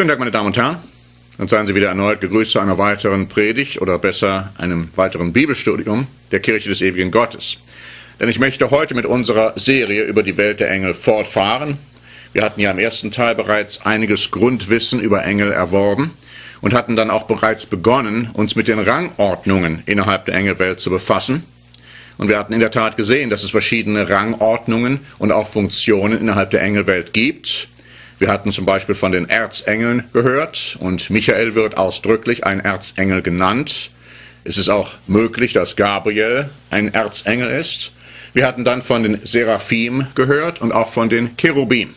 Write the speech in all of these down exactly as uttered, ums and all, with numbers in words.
Guten Tag, meine Damen und Herren. Dann seien Sie wieder erneut gegrüßt zu einer weiteren Predigt oder besser einem weiteren Bibelstudium der Kirche des ewigen Gottes. Denn ich möchte heute mit unserer Serie über die Welt der Engel fortfahren. Wir hatten ja im ersten Teil bereits einiges Grundwissen über Engel erworben und hatten dann auch bereits begonnen, uns mit den Rangordnungen innerhalb der Engelwelt zu befassen. Und wir hatten in der Tat gesehen, dass es verschiedene Rangordnungen und auch Funktionen innerhalb der Engelwelt gibt. Wir hatten zum Beispiel von den Erzengeln gehört und Michael wird ausdrücklich ein Erzengel genannt. Es ist auch möglich, dass Gabriel ein Erzengel ist. Wir hatten dann von den Seraphim gehört und auch von den Cherubim.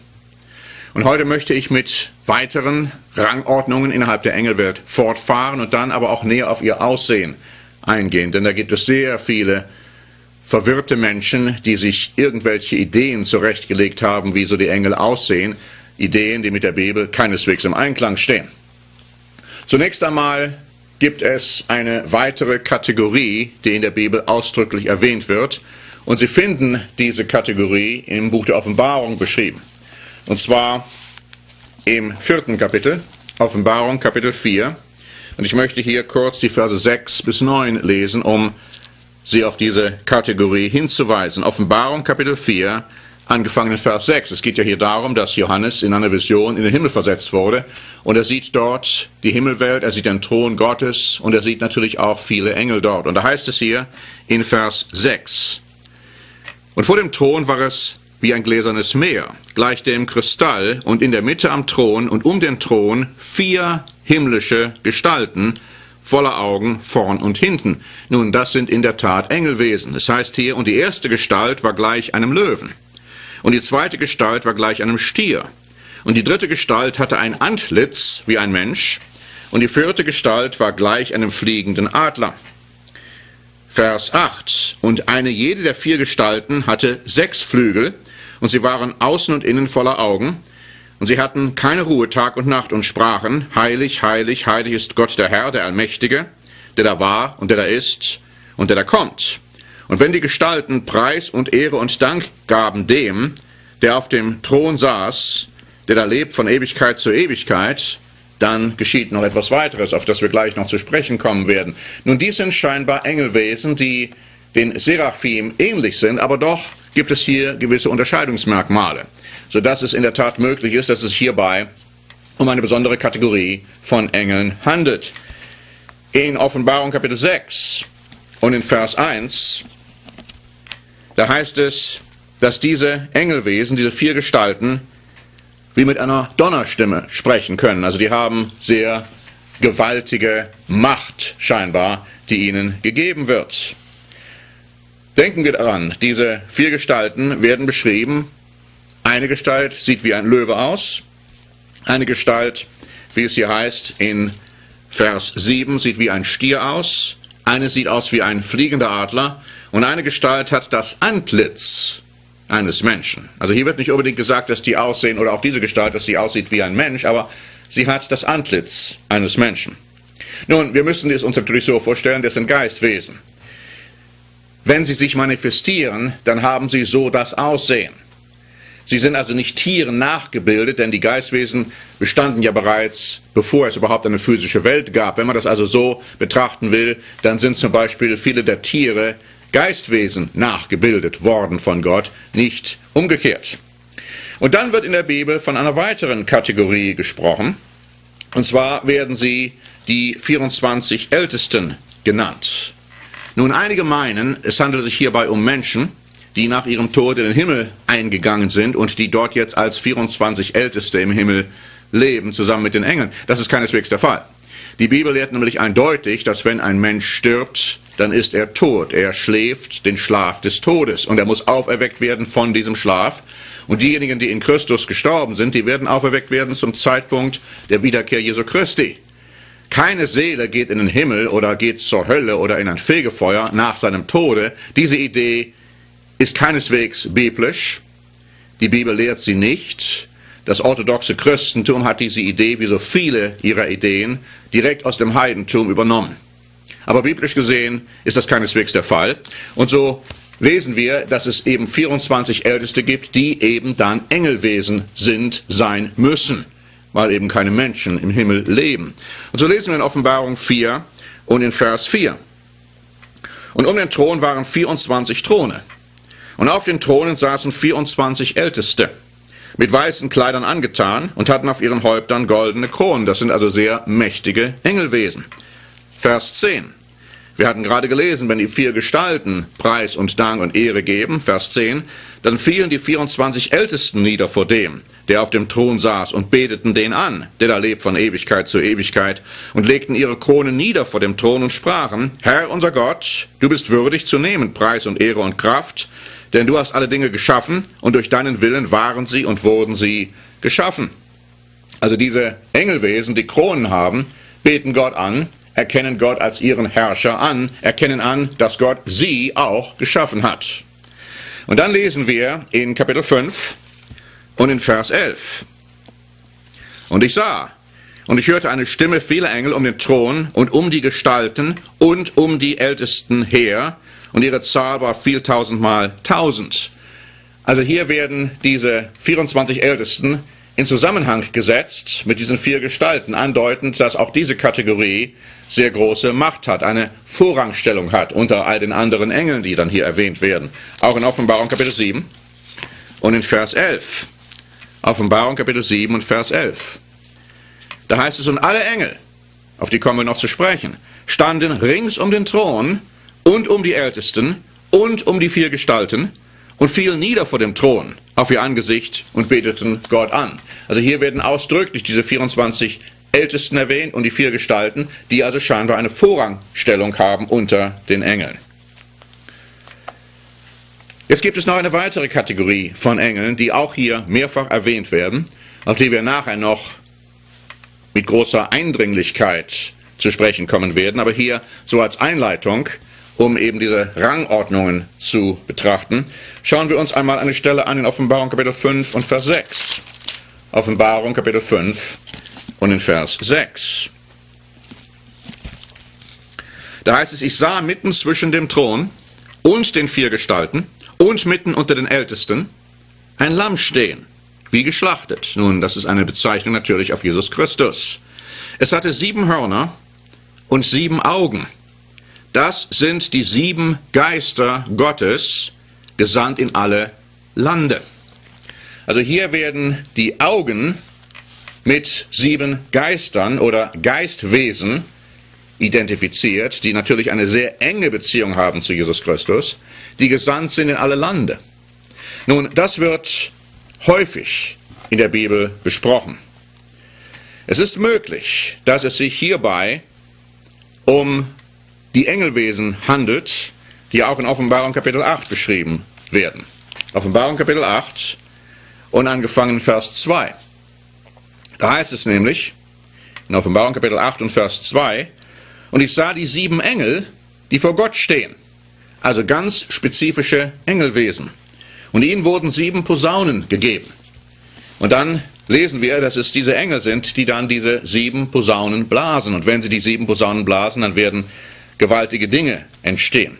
Und heute möchte ich mit weiteren Rangordnungen innerhalb der Engelwelt fortfahren und dann aber auch näher auf ihr Aussehen eingehen. Denn da gibt es sehr viele verwirrte Menschen, die sich irgendwelche Ideen zurechtgelegt haben, wie so die Engel aussehen. Ideen, die mit der Bibel keineswegs im Einklang stehen. Zunächst einmal gibt es eine weitere Kategorie, die in der Bibel ausdrücklich erwähnt wird. Und Sie finden diese Kategorie im Buch der Offenbarung beschrieben. Und zwar im vierten Kapitel, Offenbarung Kapitel vier. Und ich möchte hier kurz die Verse sechs bis neun lesen, um Sie auf diese Kategorie hinzuweisen. Offenbarung Kapitel vier, angefangen in Vers sechs. Es geht ja hier darum, dass Johannes in einer Vision in den Himmel versetzt wurde. Und er sieht dort die Himmelwelt, er sieht den Thron Gottes und er sieht natürlich auch viele Engel dort. Und da heißt es hier in Vers sechs. Und vor dem Thron war es wie ein gläsernes Meer, gleich dem Kristall, und in der Mitte am Thron und um den Thron vier himmlische Gestalten, voller Augen vorn und hinten. Nun, das sind in der Tat Engelwesen. Es heißt hier, und die erste Gestalt war gleich einem Löwen. Und die zweite Gestalt war gleich einem Stier. Und die dritte Gestalt hatte ein Antlitz wie ein Mensch. Und die vierte Gestalt war gleich einem fliegenden Adler. Vers acht. Und eine jede der vier Gestalten hatte sechs Flügel. Und sie waren außen und innen voller Augen. Und sie hatten keine Ruhe Tag und Nacht und sprachen: Heilig, heilig, heilig ist Gott der Herr, der Allmächtige, der da war und der da ist und der da kommt. Und wenn die Gestalten Preis und Ehre und Dank gaben dem, der auf dem Thron saß, der da lebt von Ewigkeit zu Ewigkeit, dann geschieht noch etwas weiteres, auf das wir gleich noch zu sprechen kommen werden. Nun, dies sind scheinbar Engelwesen, die den Seraphim ähnlich sind, aber doch gibt es hier gewisse Unterscheidungsmerkmale, sodass es in der Tat möglich ist, dass es hierbei um eine besondere Kategorie von Engeln handelt. In Offenbarung Kapitel sechs und in Vers eins, da heißt es, dass diese Engelwesen, diese vier Gestalten, wie mit einer Donnerstimme sprechen können. Also die haben sehr gewaltige Macht scheinbar, die ihnen gegeben wird. Denken wir daran, diese vier Gestalten werden beschrieben. Eine Gestalt sieht wie ein Löwe aus. Eine Gestalt, wie es hier heißt, in Vers sieben sieht wie ein Stier aus. Eine sieht aus wie ein fliegender Adler. Und eine Gestalt hat das Antlitz eines Menschen. Also hier wird nicht unbedingt gesagt, dass die aussehen, oder auch diese Gestalt, dass sie aussieht wie ein Mensch, aber sie hat das Antlitz eines Menschen. Nun, wir müssen es uns natürlich so vorstellen, das sind Geistwesen. Wenn sie sich manifestieren, dann haben sie so das Aussehen. Sie sind also nicht Tieren nachgebildet, denn die Geistwesen bestanden ja bereits, bevor es überhaupt eine physische Welt gab. Wenn man das also so betrachten will, dann sind zum Beispiel viele der Tiere Geistwesen nachgebildet worden von Gott, nicht umgekehrt. Und dann wird in der Bibel von einer weiteren Kategorie gesprochen. Und zwar werden sie die vierundzwanzig Ältesten genannt. Nun, einige meinen, es handelt sich hierbei um Menschen, die nach ihrem Tod in den Himmel eingegangen sind und die dort jetzt als vierundzwanzig Älteste im Himmel leben, zusammen mit den Engeln. Das ist keineswegs der Fall. Die Bibel lehrt nämlich eindeutig, dass wenn ein Mensch stirbt, dann ist er tot. Er schläft den Schlaf des Todes und er muss auferweckt werden von diesem Schlaf. Und diejenigen, die in Christus gestorben sind, die werden auferweckt werden zum Zeitpunkt der Wiederkehr Jesu Christi. Keine Seele geht in den Himmel oder geht zur Hölle oder in ein Fegefeuer nach seinem Tode. Diese Idee ist keineswegs biblisch. Die Bibel lehrt sie nicht. Das orthodoxe Christentum hat diese Idee, wie so viele ihrer Ideen, direkt aus dem Heidentum übernommen. Aber biblisch gesehen ist das keineswegs der Fall. Und so lesen wir, dass es eben vierundzwanzig Älteste gibt, die eben dann Engelwesen sind, sein müssen. weil eben keine Menschen im Himmel leben. Und so lesen wir in Offenbarung vier und in Vers vier. Und um den Thron waren vierundzwanzig Throne. Und auf den Thronen saßen vierundzwanzig Älteste, mit weißen Kleidern angetan und hatten auf ihren Häuptern goldene Kronen. Das sind also sehr mächtige Engelwesen. Vers zehn. Wir hatten gerade gelesen, wenn die vier Gestalten Preis und Dank und Ehre geben, Vers zehn, dann fielen die vierundzwanzig Ältesten nieder vor dem, der auf dem Thron saß, und beteten den an, der da lebt von Ewigkeit zu Ewigkeit, und legten ihre Kronen nieder vor dem Thron und sprachen: Herr, unser Gott, du bist würdig zu nehmen Preis und Ehre und Kraft, denn du hast alle Dinge geschaffen, und durch deinen Willen waren sie und wurden sie geschaffen. Also diese Engelwesen, die Kronen haben, beten Gott an, erkennen Gott als ihren Herrscher an, erkennen an, dass Gott sie auch geschaffen hat. Und dann lesen wir in Kapitel fünf und in Vers elf. Und ich sah, und ich hörte eine Stimme vieler Engel um den Thron und um die Gestalten und um die Ältesten her, und ihre Zahl war viel tausendmal tausend. Also hier werden diese vierundzwanzig Ältesten in Zusammenhang gesetzt mit diesen vier Gestalten, andeutend, dass auch diese Kategorie sehr große Macht hat, eine Vorrangstellung hat unter all den anderen Engeln, die dann hier erwähnt werden. Auch in Offenbarung Kapitel sieben und in Vers elf. Offenbarung Kapitel sieben und Vers elf. Da heißt es: Und alle Engel, auf die kommen wir noch zu sprechen, standen rings um den Thron und um die Ältesten und um die vier Gestalten und fielen nieder vor dem Thron auf ihr Angesicht und beteten Gott an. Also hier werden ausdrücklich diese vierundzwanzig Ältesten erwähnt und die vier Gestalten, die also scheinbar eine Vorrangstellung haben unter den Engeln. Jetzt gibt es noch eine weitere Kategorie von Engeln, die auch hier mehrfach erwähnt werden, auf die wir nachher noch mit großer Eindringlichkeit zu sprechen kommen werden, aber hier so als Einleitung, um eben diese Rangordnungen zu betrachten, schauen wir uns einmal eine Stelle an in Offenbarung Kapitel fünf und Vers sechs. Offenbarung Kapitel fünf und in Vers sechs. Da heißt es: Ich sah mitten zwischen dem Thron und den vier Gestalten und mitten unter den Ältesten ein Lamm stehen, wie geschlachtet. Nun, das ist eine Bezeichnung natürlich auf Jesus Christus. Es hatte sieben Hörner und sieben Augen. Das sind die sieben Geister Gottes, gesandt in alle Lande. Also hier werden die Augen mit sieben Geistern oder Geistwesen identifiziert, die natürlich eine sehr enge Beziehung haben zu Jesus Christus, die gesandt sind in alle Lande. Nun, das wird häufig in der Bibel besprochen. Es ist möglich, dass es sich hierbei um die Engelwesen handelt, die auch in Offenbarung Kapitel acht beschrieben werden. Offenbarung Kapitel acht und angefangen Vers zwei. Da heißt es nämlich, in Offenbarung Kapitel acht und Vers zwei, und ich sah die sieben Engel, die vor Gott stehen, also ganz spezifische Engelwesen. Und ihnen wurden sieben Posaunen gegeben. Und dann lesen wir, dass es diese Engel sind, die dann diese sieben Posaunen blasen. Und wenn sie die sieben Posaunen blasen, dann werden gewaltige Dinge entstehen.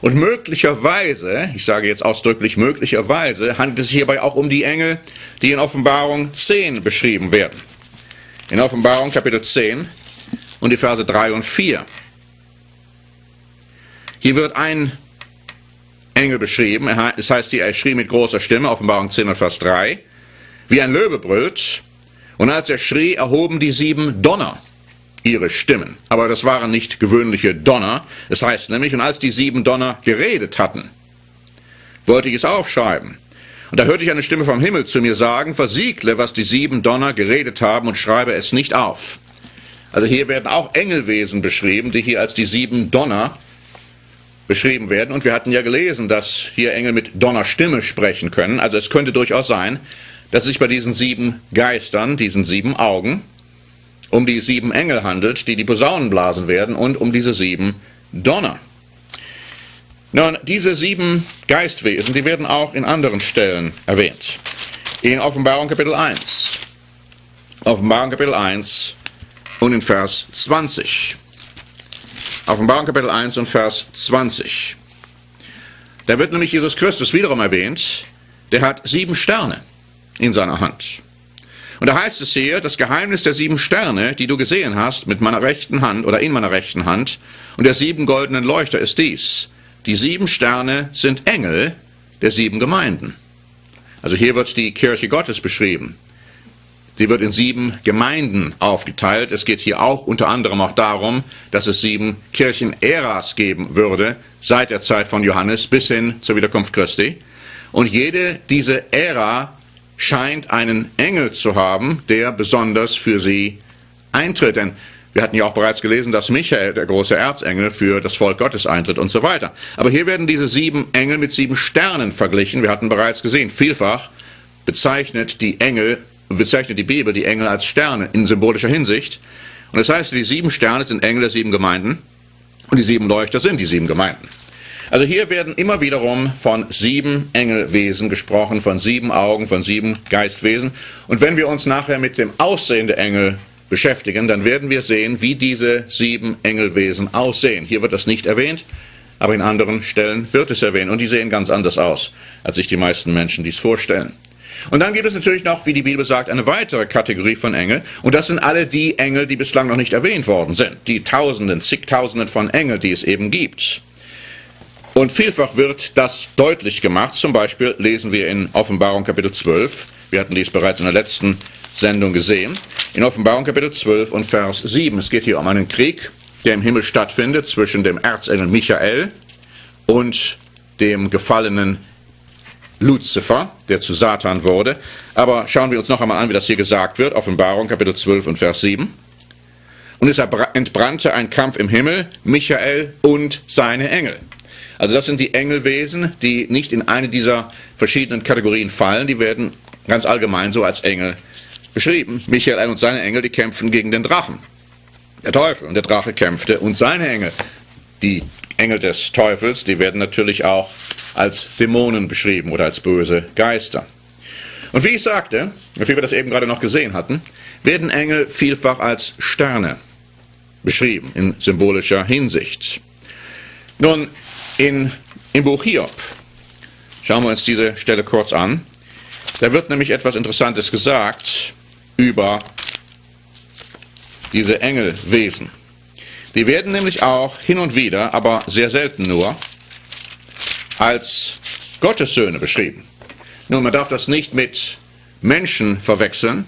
Und möglicherweise, ich sage jetzt ausdrücklich möglicherweise, handelt es sich hierbei auch um die Engel, die in Offenbarung zehn beschrieben werden. In Offenbarung Kapitel zehn und die Verse drei und vier. Hier wird ein Engel beschrieben, es heißt hier, er schrie mit großer Stimme, Offenbarung zehn und Vers drei, wie ein Löwe brüllt, und als er schrie, erhoben die sieben Donner ihre Stimmen. Aber das waren nicht gewöhnliche Donner. Es heißt nämlich, und als die sieben Donner geredet hatten, wollte ich es aufschreiben. Und da hörte ich eine Stimme vom Himmel zu mir sagen: Versiegle, was die sieben Donner geredet haben, und schreibe es nicht auf. Also hier werden auch Engelwesen beschrieben, die hier als die sieben Donner beschrieben werden. Und wir hatten ja gelesen, dass hier Engel mit Donnerstimme sprechen können. Also es könnte durchaus sein, dass es sich bei diesen sieben Geistern, diesen sieben Augen, um die sieben Engel handelt, die die Posaunen blasen werden, und um diese sieben Donner. Nun, diese sieben Geistwesen, die werden auch in anderen Stellen erwähnt. In Offenbarung Kapitel eins. Offenbarung Kapitel eins und in Vers zwanzig. Offenbarung Kapitel eins und Vers zwanzig. Da wird nämlich Jesus Christus wiederum erwähnt, der hat sieben Sterne in seiner Hand. Und da heißt es hier, das Geheimnis der sieben Sterne, die du gesehen hast, mit meiner rechten Hand oder in meiner rechten Hand, und der sieben goldenen Leuchter ist dies. Die sieben Sterne sind Engel der sieben Gemeinden. Also hier wird die Kirche Gottes beschrieben. Sie wird in sieben Gemeinden aufgeteilt. Es geht hier auch unter anderem auch darum, dass es sieben Kirchen-Äras geben würde, seit der Zeit von Johannes bis hin zur Wiederkunft Christi. Und jede diese Ära scheint einen Engel zu haben, der besonders für sie eintritt. Denn wir hatten ja auch bereits gelesen, dass Michael, der große Erzengel, für das Volk Gottes eintritt und so weiter. Aber hier werden diese sieben Engel mit sieben Sternen verglichen. Wir hatten bereits gesehen, vielfach bezeichnet die Engel, bezeichnet die Bibel die Engel als Sterne in symbolischer Hinsicht. Und das heißt, die sieben Sterne sind Engel der sieben Gemeinden und die sieben Leuchter sind die sieben Gemeinden. Also hier werden immer wiederum von sieben Engelwesen gesprochen, von sieben Augen, von sieben Geistwesen. Und wenn wir uns nachher mit dem Aussehen der Engel beschäftigen, dann werden wir sehen, wie diese sieben Engelwesen aussehen. Hier wird das nicht erwähnt, aber in anderen Stellen wird es erwähnt. Und die sehen ganz anders aus, als sich die meisten Menschen dies vorstellen. Und dann gibt es natürlich noch, wie die Bibel sagt, eine weitere Kategorie von Engeln. Und das sind alle die Engel, die bislang noch nicht erwähnt worden sind. Die Tausenden, zigtausenden von Engeln, die es eben gibt. Und vielfach wird das deutlich gemacht. Zum Beispiel lesen wir in Offenbarung Kapitel zwölf. Wir hatten dies bereits in der letzten Sendung gesehen. In Offenbarung Kapitel zwölf und Vers sieben. Es geht hier um einen Krieg, der im Himmel stattfindet zwischen dem Erzengel Michael und dem gefallenen Luzifer, der zu Satan wurde. Aber schauen wir uns noch einmal an, wie das hier gesagt wird. Offenbarung Kapitel zwölf und Vers sieben. Und es entbrannte ein Kampf im Himmel, Michael und seine Engel. Also das sind die Engelwesen, die nicht in eine dieser verschiedenen Kategorien fallen. Die werden ganz allgemein so als Engel beschrieben. Michael und seine Engel, die kämpfen gegen den Drachen. Der Teufel und der Drache kämpfte und seine Engel. Die Engel des Teufels, die werden natürlich auch als Dämonen beschrieben oder als böse Geister. Und wie ich sagte, wie wir das eben gerade noch gesehen hatten, werden Engel vielfach als Sterne beschrieben in symbolischer Hinsicht. Nun, In, im Buch Hiob, schauen wir uns diese Stelle kurz an, da wird nämlich etwas Interessantes gesagt über diese Engelwesen. Die werden nämlich auch hin und wieder, aber sehr selten nur, als Gottes Söhne beschrieben. Nun, man darf das nicht mit Menschen verwechseln,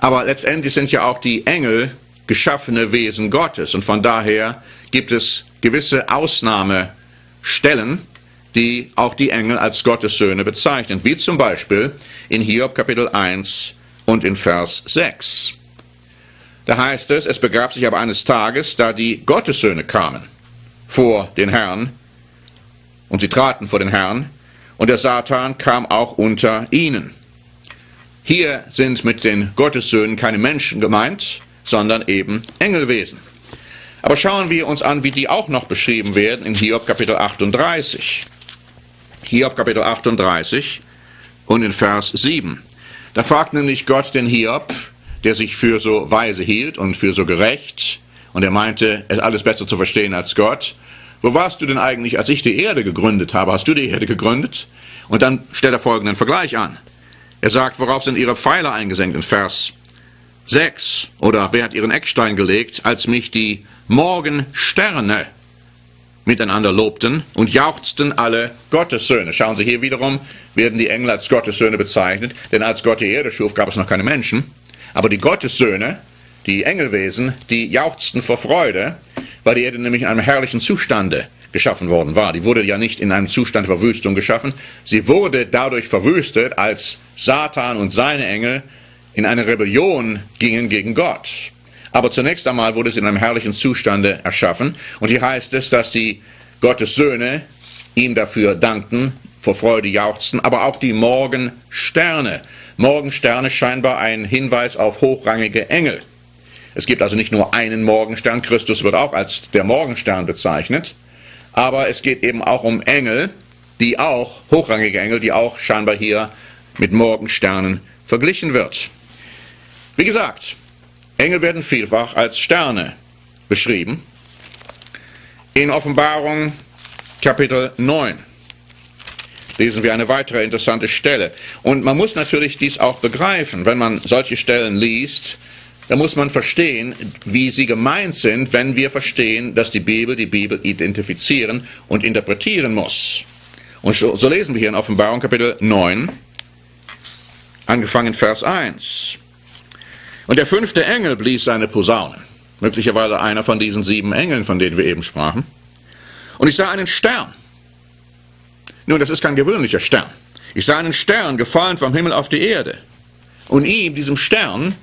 aber letztendlich sind ja auch die Engel geschaffene Wesen Gottes und von daher gibt es gewisse Ausnahmebeschreibungen, Stellen, die auch die Engel als Gottes Söhne bezeichnen, wie zum Beispiel in Hiob Kapitel eins und in Vers sechs. Da heißt es, es begab sich aber eines Tages, da die Gottes Söhne kamen vor den Herrn, und sie traten vor den Herrn, und der Satan kam auch unter ihnen. Hier sind mit den Gottes Söhnen keine Menschen gemeint, sondern eben Engelwesen. Aber schauen wir uns an, wie die auch noch beschrieben werden in Hiob Kapitel achtunddreißig. Hiob Kapitel achtunddreißig und in Vers sieben. Da fragt nämlich Gott den Hiob, der sich für so weise hielt und für so gerecht, und er meinte, es alles besser zu verstehen als Gott, wo warst du denn eigentlich, als ich die Erde gegründet habe? Hast du die Erde gegründet? Und dann stellt er folgenden Vergleich an. Er sagt, worauf sind ihre Pfeiler eingesenkt? In Vers sechs. Oder wer hat ihren Eckstein gelegt, als mich die Morgensterne miteinander lobten und jauchzten alle Gottessöhne. Schauen Sie, hier wiederum werden die Engel als Gottessöhne bezeichnet, denn als Gott die Erde schuf, gab es noch keine Menschen. Aber die Gottessöhne, die Engelwesen, die jauchzten vor Freude, weil die Erde nämlich in einem herrlichen Zustande geschaffen worden war. Die wurde ja nicht in einem Zustand der Verwüstung geschaffen. Sie wurde dadurch verwüstet, als Satan und seine Engel in eine Rebellion gingen gegen Gott. Aber zunächst einmal wurde es in einem herrlichen Zustande erschaffen. Und hier heißt es, dass die Gottes Söhne ihm dafür dankten, vor Freude jauchzten, aber auch die Morgensterne. Morgensterne scheinbar ein Hinweis auf hochrangige Engel. Es gibt also nicht nur einen Morgenstern, Christus wird auch als der Morgenstern bezeichnet. Aber es geht eben auch um Engel, die auch, hochrangige Engel, die auch scheinbar hier mit Morgensternen verglichen wird. Wie gesagt, Engel werden vielfach als Sterne beschrieben. In Offenbarung Kapitel neun lesen wir eine weitere interessante Stelle. Und man muss natürlich dies auch begreifen, wenn man solche Stellen liest, da muss man verstehen, wie sie gemeint sind, wenn wir verstehen, dass die Bibel die Bibel identifizieren und interpretieren muss. Und so, so lesen wir hier in Offenbarung Kapitel neun, angefangen Vers eins. Und der fünfte Engel blies seine Posaune, möglicherweise einer von diesen sieben Engeln, von denen wir eben sprachen. Und ich sah einen Stern. Nun, das ist kein gewöhnlicher Stern. Ich sah einen Stern, gefallen vom Himmel auf die Erde. Und ihm, diesem Stern,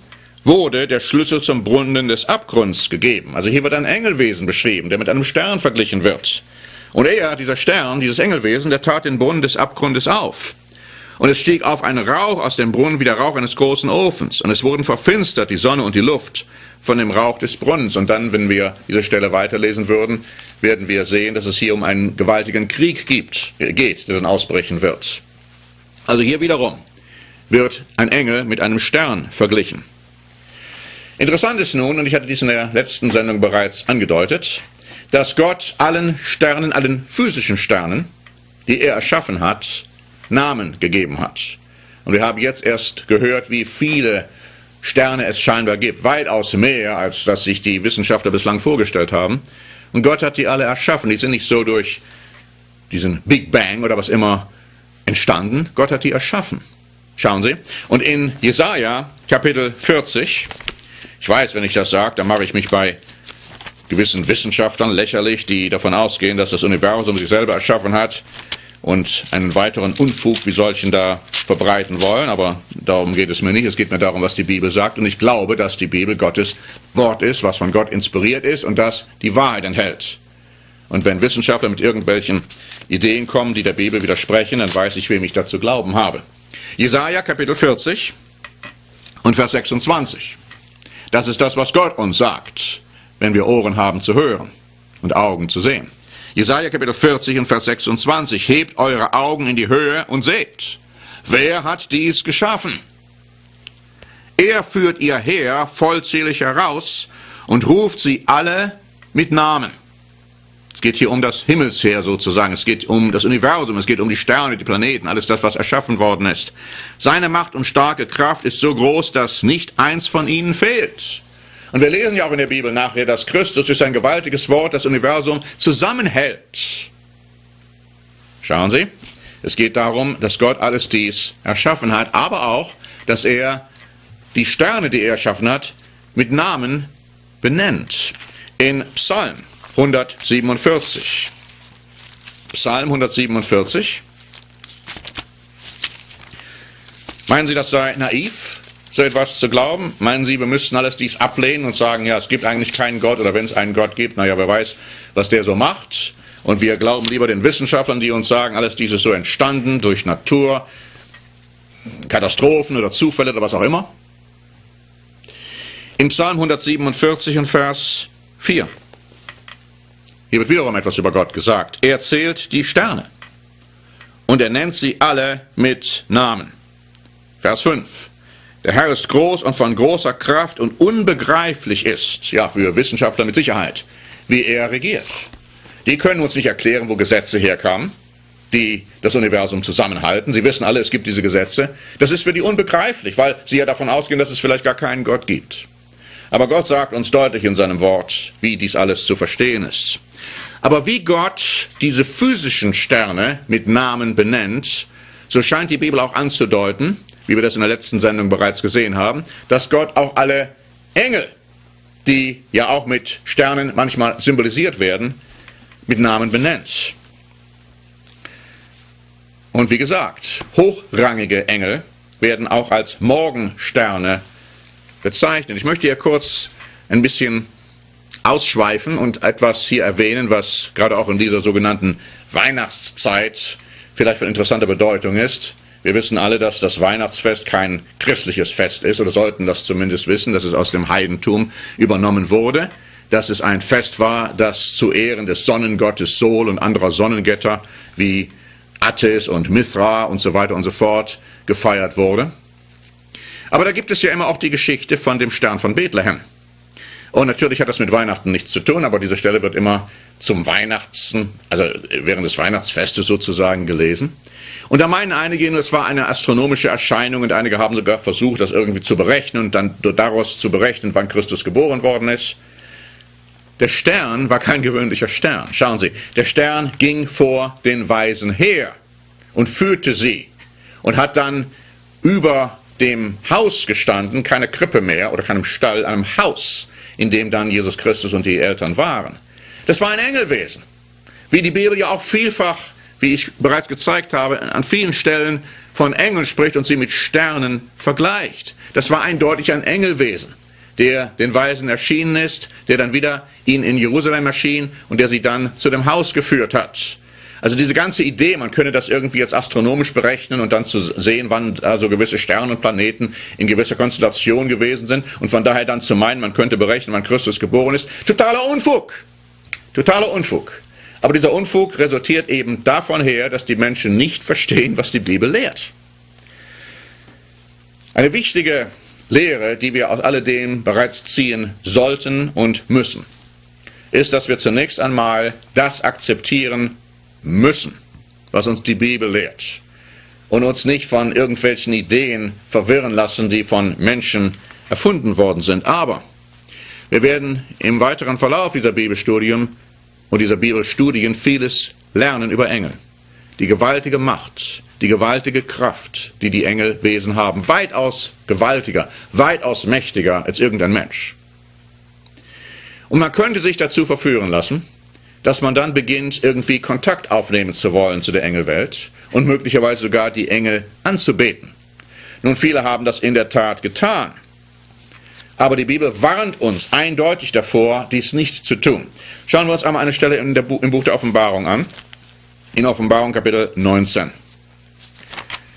wurde der Schlüssel zum Brunnen des Abgrunds gegeben. Also hier wird ein Engelwesen beschrieben, der mit einem Stern verglichen wird. Und er, dieser Stern, dieses Engelwesen, der tat den Brunnen des Abgrundes auf. Und es stieg auf ein Rauch aus dem Brunnen wie der Rauch eines großen Ofens. Und es wurden verfinstert, die Sonne und die Luft, von dem Rauch des Brunnens. Und dann, wenn wir diese Stelle weiterlesen würden, werden wir sehen, dass es hier um einen gewaltigen Krieg gibt, geht, der dann ausbrechen wird. Also hier wiederum wird ein Engel mit einem Stern verglichen. Interessant ist nun, und ich hatte dies in der letzten Sendung bereits angedeutet, dass Gott allen Sternen, allen physischen Sternen, die er erschaffen hat, Namen gegeben hat. Und wir haben jetzt erst gehört, wie viele Sterne es scheinbar gibt. Weitaus mehr, als dass sich die Wissenschaftler bislang vorgestellt haben. Und Gott hat die alle erschaffen. Die sind nicht so durch diesen Big Bang oder was immer entstanden. Gott hat die erschaffen. Schauen Sie. Und in Jesaja Kapitel vierzig, ich weiß, wenn ich das sage, dann mache ich mich bei gewissen Wissenschaftlern lächerlich, die davon ausgehen, dass das Universum sich selber erschaffen hat und einen weiteren Unfug wie solchen da verbreiten wollen, aber darum geht es mir nicht. Es geht mir darum, was die Bibel sagt, und ich glaube, dass die Bibel Gottes Wort ist, was von Gott inspiriert ist und das die Wahrheit enthält. Und wenn Wissenschaftler mit irgendwelchen Ideen kommen, die der Bibel widersprechen, dann weiß ich, wem ich dazu glauben habe. Jesaja Kapitel vierzig und Vers sechsundzwanzig. Das ist das, was Gott uns sagt, wenn wir Ohren haben zu hören und Augen zu sehen. Jesaja Kapitel vierzig und Vers sechsundzwanzig. Hebt eure Augen in die Höhe und seht, wer hat dies geschaffen? Er führt ihr Heer vollzählig heraus und ruft sie alle mit Namen. Es geht hier um das Himmelsheer sozusagen, es geht um das Universum, es geht um die Sterne, die Planeten, alles das, was erschaffen worden ist. Seine Macht und starke Kraft ist so groß, dass nicht eins von ihnen fehlt. Und wir lesen ja auch in der Bibel nachher, dass Christus durch sein gewaltiges Wort das Universum zusammenhält. Schauen Sie, es geht darum, dass Gott alles dies erschaffen hat, aber auch, dass er die Sterne, die er erschaffen hat, mit Namen benennt. In Psalm hundertsiebenundvierzig. Psalm hundertsiebenundvierzig. Meinen Sie, das sei naiv, so etwas zu glauben? Meinen Sie, wir müssten alles dies ablehnen und sagen, ja, es gibt eigentlich keinen Gott, oder wenn es einen Gott gibt, naja, wer weiß, was der so macht. Und wir glauben lieber den Wissenschaftlern, die uns sagen, alles dies ist so entstanden durch Natur, Katastrophen oder Zufälle oder was auch immer. Im Psalm hundertsiebenundvierzig und Vers vier. Hier wird wiederum etwas über Gott gesagt. Er zählt die Sterne und er nennt sie alle mit Namen. Vers fünf. Der Herr ist groß und von großer Kraft, und unbegreiflich ist, ja, für Wissenschaftler mit Sicherheit, wie er regiert. Die können uns nicht erklären, wo Gesetze herkamen, die das Universum zusammenhalten. Sie wissen alle, es gibt diese Gesetze. Das ist für die unbegreiflich, weil sie ja davon ausgehen, dass es vielleicht gar keinen Gott gibt. Aber Gott sagt uns deutlich in seinem Wort, wie dies alles zu verstehen ist. Aber wie Gott diese physischen Sterne mit Namen benennt, so scheint die Bibel auch anzudeuten, wie wir das in der letzten Sendung bereits gesehen haben, dass Gott auch alle Engel, die ja auch mit Sternen manchmal symbolisiert werden, mit Namen benennt. Und wie gesagt, hochrangige Engel werden auch als Morgensterne bezeichnet. Ich möchte hier kurz ein bisschen ausschweifen und etwas hier erwähnen, was gerade auch in dieser sogenannten Weihnachtszeit vielleicht von interessanter Bedeutung ist. Wir wissen alle, dass das Weihnachtsfest kein christliches Fest ist, oder sollten das zumindest wissen, dass es aus dem Heidentum übernommen wurde, dass es ein Fest war, das zu Ehren des Sonnengottes Sol und anderer Sonnengötter wie Attis und Mithra und so weiter und so fort gefeiert wurde. Aber da gibt es ja immer auch die Geschichte von dem Stern von Bethlehem. Und natürlich hat das mit Weihnachten nichts zu tun, aber diese Stelle wird immer zum Weihnachten, also während des Weihnachtsfestes sozusagen gelesen. Und da meinen einige, es war eine astronomische Erscheinung und einige haben sogar versucht, das irgendwie zu berechnen und dann daraus zu berechnen, wann Christus geboren worden ist. Der Stern war kein gewöhnlicher Stern. Schauen Sie, der Stern ging vor den Weisen her und führte sie und hat dann über dem Haus gestanden, keine Krippe mehr oder keinem Stall, einem Haus, in dem dann Jesus Christus und die Eltern waren. Das war ein Engelwesen, wie die Bibel ja auch vielfach, wie ich bereits gezeigt habe, an vielen Stellen von Engeln spricht und sie mit Sternen vergleicht. Das war eindeutig ein Engelwesen, der den Weisen erschienen ist, der dann wieder ihnen in Jerusalem erschien und der sie dann zu dem Haus geführt hat. Also diese ganze Idee, man könne das irgendwie jetzt astronomisch berechnen und dann zu sehen, wann also gewisse Sterne und Planeten in gewisser Konstellation gewesen sind und von daher dann zu meinen, man könnte berechnen, wann Christus geboren ist, totaler Unfug, totaler Unfug. Aber dieser Unfug resultiert eben davon her, dass die Menschen nicht verstehen, was die Bibel lehrt. Eine wichtige Lehre, die wir aus alledem bereits ziehen sollten und müssen, ist, dass wir zunächst einmal das akzeptieren müssen, was uns die Bibel lehrt, und uns nicht von irgendwelchen Ideen verwirren lassen, die von Menschen erfunden worden sind. Aber wir werden im weiteren Verlauf dieser Bibelstudium und dieser Bibelstudien vieles lernen über Engel. Die gewaltige Macht, die gewaltige Kraft, die die Engelwesen haben, weitaus gewaltiger, weitaus mächtiger als irgendein Mensch. Und man könnte sich dazu verführen lassen, dass man dann beginnt, irgendwie Kontakt aufnehmen zu wollen zu der Engelwelt und möglicherweise sogar die Engel anzubeten. Nun, viele haben das in der Tat getan, aber die Bibel warnt uns eindeutig davor, dies nicht zu tun. Schauen wir uns einmal eine Stelle in der Bu- im Buch der Offenbarung an, in Offenbarung Kapitel neunzehn.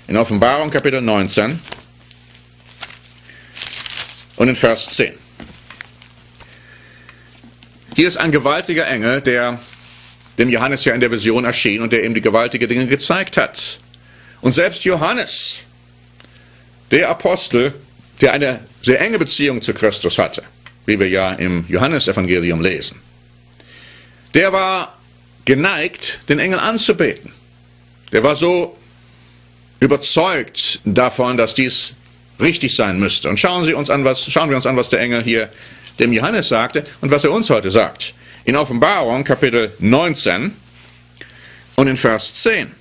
In Offenbarung Kapitel neunzehn und in Vers zehn. Hier ist ein gewaltiger Engel, der dem Johannes ja in der Vision erschien und der ihm die gewaltigen Dinge gezeigt hat. Und selbst Johannes, der Apostel, der eine sehr enge Beziehung zu Christus hatte, wie wir ja im Johannesevangelium lesen, der war geneigt, den Engel anzubeten. Der war so überzeugt davon, dass dies richtig sein müsste. Und schauen Sie uns an, was, schauen wir uns an, was der Engel hier dem Johannes sagte und was er uns heute sagt. In Offenbarung Kapitel neunzehn und in Vers zehn.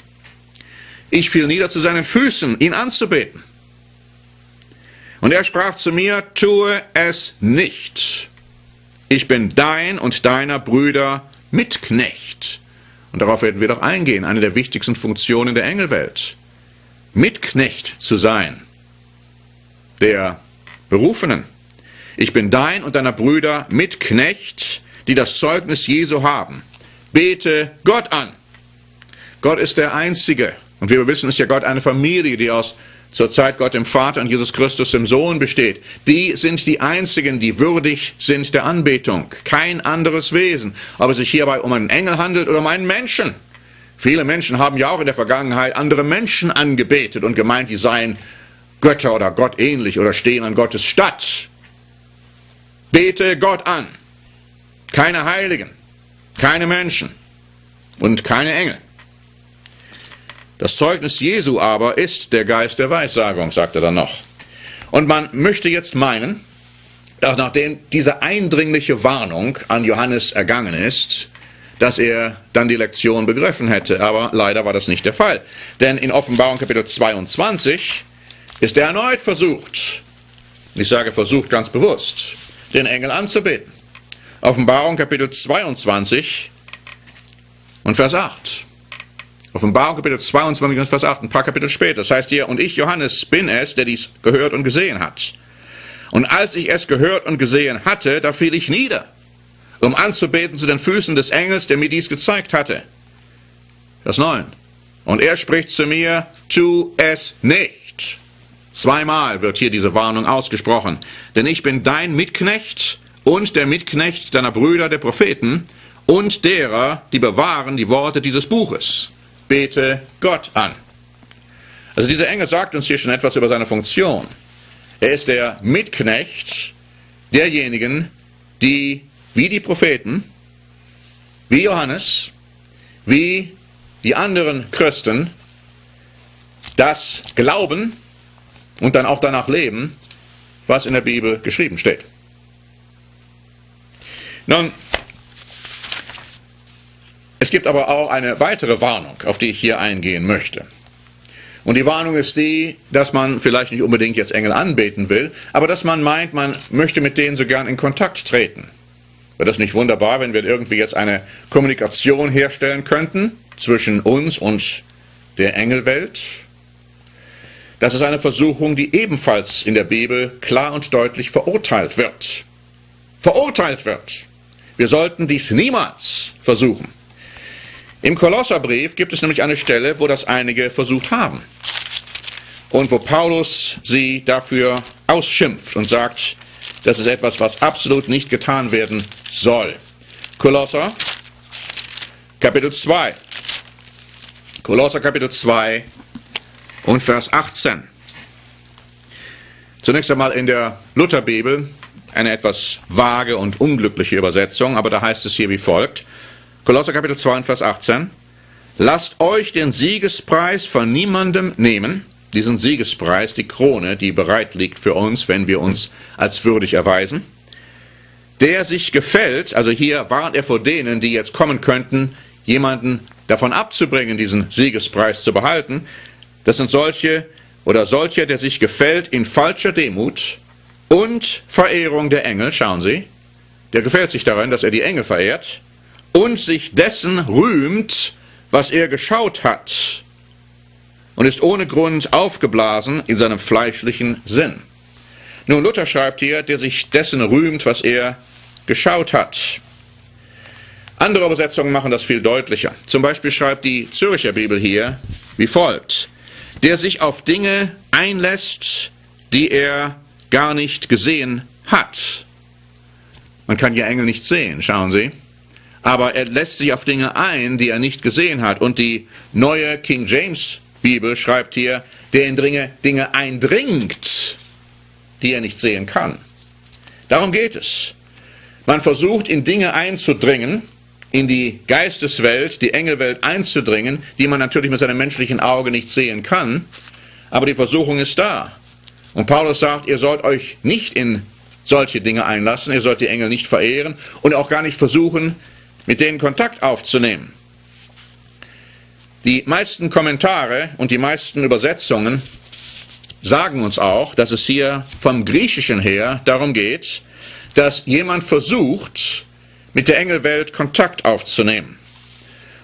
Ich fiel nieder zu seinen Füßen, ihn anzubeten. Und er sprach zu mir, tue es nicht. Ich bin dein und deiner Brüder Mitknecht. Und darauf werden wir doch eingehen, eine der wichtigsten Funktionen der Engelwelt. Mitknecht zu sein, der Berufenen. Ich bin dein und deiner Brüder Mitknecht, die das Zeugnis Jesu haben. Bete Gott an. Gott ist der Einzige. Und wir wissen, es ist ja Gott eine Familie, die aus zur Zeit Gott dem Vater und Jesus Christus dem Sohn besteht. Die sind die Einzigen, die würdig sind der Anbetung. Kein anderes Wesen. Ob es sich hierbei um einen Engel handelt oder um einen Menschen. Viele Menschen haben ja auch in der Vergangenheit andere Menschen angebetet und gemeint, die seien Götter oder Gott ähnlich oder stehen an Gottes statt. Bete Gott an. Keine Heiligen, keine Menschen und keine Engel. Das Zeugnis Jesu aber ist der Geist der Weissagung, sagt er dann noch. Und man möchte jetzt meinen, dass nachdem diese eindringliche Warnung an Johannes ergangen ist, dass er dann die Lektion begriffen hätte. Aber leider war das nicht der Fall. Denn in Offenbarung Kapitel zweiundzwanzig ist er erneut versucht, ich sage versucht ganz bewusst, den Engel anzubeten. Offenbarung Kapitel zweiundzwanzig und Vers acht. Offenbarung Kapitel zweiundzwanzig und Vers acht, ein paar Kapitel später. Das heißt hier, und ich, Johannes, bin es, der dies gehört und gesehen hat. Und als ich es gehört und gesehen hatte, da fiel ich nieder, um anzubeten zu den Füßen des Engels, der mir dies gezeigt hatte. Vers neun. Und er spricht zu mir, tu es nicht. Zweimal wird hier diese Warnung ausgesprochen. Denn ich bin dein Mitknecht und der Mitknecht deiner Brüder, der Propheten und derer, die bewahren die Worte dieses Buches. Bete Gott an. Also dieser Engel sagt uns hier schon etwas über seine Funktion. Er ist der Mitknecht derjenigen, die wie die Propheten, wie Johannes, wie die anderen Christen, das glauben und dann auch danach leben, was in der Bibel geschrieben steht. Nun, es gibt aber auch eine weitere Warnung, auf die ich hier eingehen möchte. Und die Warnung ist die, dass man vielleicht nicht unbedingt jetzt Engel anbeten will, aber dass man meint, man möchte mit denen so gern in Kontakt treten. Wäre das nicht wunderbar, wenn wir irgendwie jetzt eine Kommunikation herstellen könnten zwischen uns und der Engelwelt? Das ist eine Versuchung, die ebenfalls in der Bibel klar und deutlich verurteilt wird. Verurteilt wird! Wir sollten dies niemals versuchen. Im Kolosserbrief gibt es nämlich eine Stelle, wo das einige versucht haben. Und wo Paulus sie dafür ausschimpft und sagt, das ist etwas, was absolut nicht getan werden soll. Kolosser, Kapitel zwei. Kolosser, Kapitel zwei und Vers achtzehn. Zunächst einmal in der Lutherbibel, eine etwas vage und unglückliche Übersetzung, aber da heißt es hier wie folgt. Kolosser, Kapitel zwei und Vers achtzehn. Lasst euch den Siegespreis von niemandem nehmen. Diesen Siegespreis, die Krone, die bereit liegt für uns, wenn wir uns als würdig erweisen, der sich gefällt, also hier warnt er vor denen, die jetzt kommen könnten, jemanden davon abzubringen, diesen Siegespreis zu behalten. Das sind solche oder solcher, der sich gefällt in falscher Demut und Verehrung der Engel, schauen Sie, der gefällt sich darin, dass er die Engel verehrt und sich dessen rühmt, was er geschaut hat. Und ist ohne Grund aufgeblasen in seinem fleischlichen Sinn. Nun, Luther schreibt hier, der sich dessen rühmt, was er geschaut hat. Andere Übersetzungen machen das viel deutlicher. Zum Beispiel schreibt die Zürcher Bibel hier wie folgt. Der sich auf Dinge einlässt, die er gar nicht gesehen hat. Man kann ja Engel nicht sehen, schauen Sie. Aber er lässt sich auf Dinge ein, die er nicht gesehen hat. Und die neue King James Bibel schreibt hier, der in Dinge eindringt, die er nicht sehen kann. Darum geht es. Man versucht, in Dinge einzudringen, in die Geisteswelt, die Engelwelt einzudringen, die man natürlich mit seinem menschlichen Auge nicht sehen kann, aber die Versuchung ist da. Und Paulus sagt, ihr sollt euch nicht in solche Dinge einlassen, ihr sollt die Engel nicht verehren und auch gar nicht versuchen, mit denen Kontakt aufzunehmen. Die meisten Kommentare und die meisten Übersetzungen sagen uns auch, dass es hier vom Griechischen her darum geht, dass jemand versucht, mit der Engelwelt Kontakt aufzunehmen.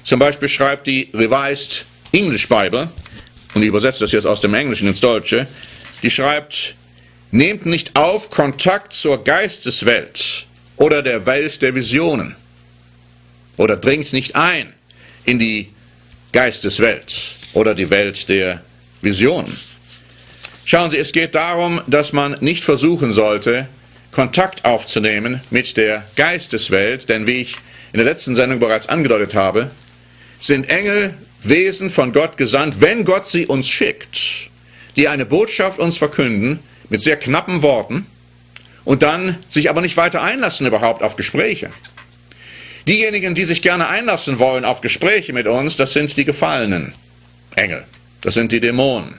Zum Beispiel schreibt die Revised English Bible, und ich übersetze das jetzt aus dem Englischen ins Deutsche, die schreibt, nehmt nicht auf Kontakt zur Geisteswelt oder der Welt der Visionen oder dringt nicht ein in die Geisteswelt oder die Welt der Visionen. Schauen Sie, es geht darum, dass man nicht versuchen sollte, Kontakt aufzunehmen mit der Geisteswelt, denn wie ich in der letzten Sendung bereits angedeutet habe, sind Engel Wesen von Gott gesandt, wenn Gott sie uns schickt, die eine Botschaft uns verkünden mit sehr knappen Worten und dann sich aber nicht weiter einlassen überhaupt auf Gespräche. Diejenigen, die sich gerne einlassen wollen auf Gespräche mit uns, das sind die gefallenen Engel. Das sind die Dämonen.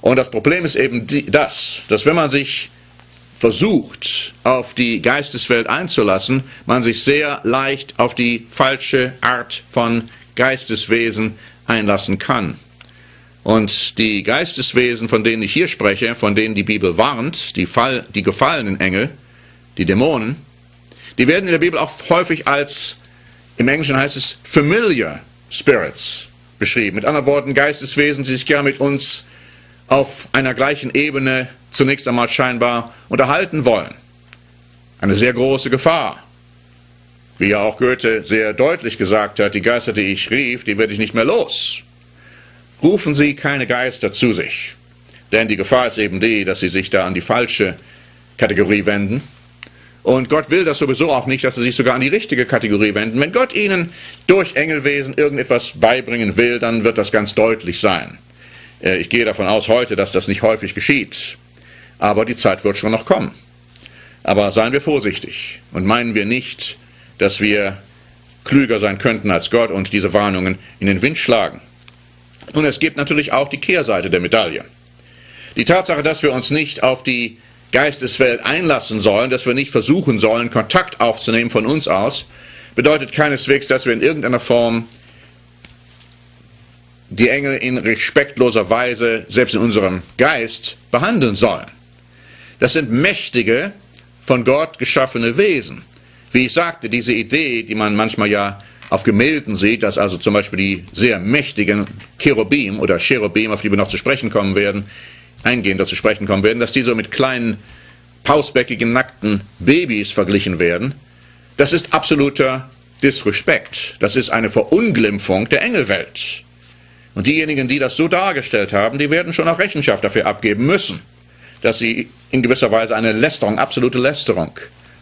Und das Problem ist eben die, das, dass wenn man sich versucht, auf die Geisteswelt einzulassen, man sich sehr leicht auf die falsche Art von Geisteswesen einlassen kann. Und die Geisteswesen, von denen ich hier spreche, von denen die Bibel warnt, die, Fall, die gefallenen Engel, die Dämonen, die werden in der Bibel auch häufig als, im Englischen heißt es, familiar spirits beschrieben. Mit anderen Worten, Geisteswesen, die sich gerne mit uns auf einer gleichen Ebene zunächst einmal scheinbar unterhalten wollen. Eine sehr große Gefahr. Wie ja auch Goethe sehr deutlich gesagt hat, die Geister, die ich rief, die werde ich nicht mehr los. Rufen Sie keine Geister zu sich. Denn die Gefahr ist eben die, dass Sie sich da an die falsche Kategorie wenden. Und Gott will das sowieso auch nicht, dass sie sich sogar an die richtige Kategorie wenden. Wenn Gott ihnen durch Engelwesen irgendetwas beibringen will, dann wird das ganz deutlich sein. Ich gehe davon aus heute, dass das nicht häufig geschieht. Aber die Zeit wird schon noch kommen. Aber seien wir vorsichtig und meinen wir nicht, dass wir klüger sein könnten als Gott und diese Warnungen in den Wind schlagen. Und es gibt natürlich auch die Kehrseite der Medaille. Die Tatsache, dass wir uns nicht auf die Geisteswelt einlassen sollen, dass wir nicht versuchen sollen, Kontakt aufzunehmen von uns aus, bedeutet keineswegs, dass wir in irgendeiner Form die Engel in respektloser Weise, selbst in unserem Geist, behandeln sollen. Das sind mächtige, von Gott geschaffene Wesen. Wie ich sagte, diese Idee, die man manchmal ja auf Gemälden sieht, dass also zum Beispiel die sehr mächtigen Cherubim oder Cherubim, auf die wir noch zu sprechen kommen werden, eingehender zu sprechen kommen werden, dass die so mit kleinen, pausbäckigen, nackten Babys verglichen werden, das ist absoluter Disrespekt. Das ist eine Verunglimpfung der Engelwelt. Und diejenigen, die das so dargestellt haben, die werden schon auch Rechenschaft dafür abgeben müssen, dass sie in gewisser Weise eine Lästerung, absolute Lästerung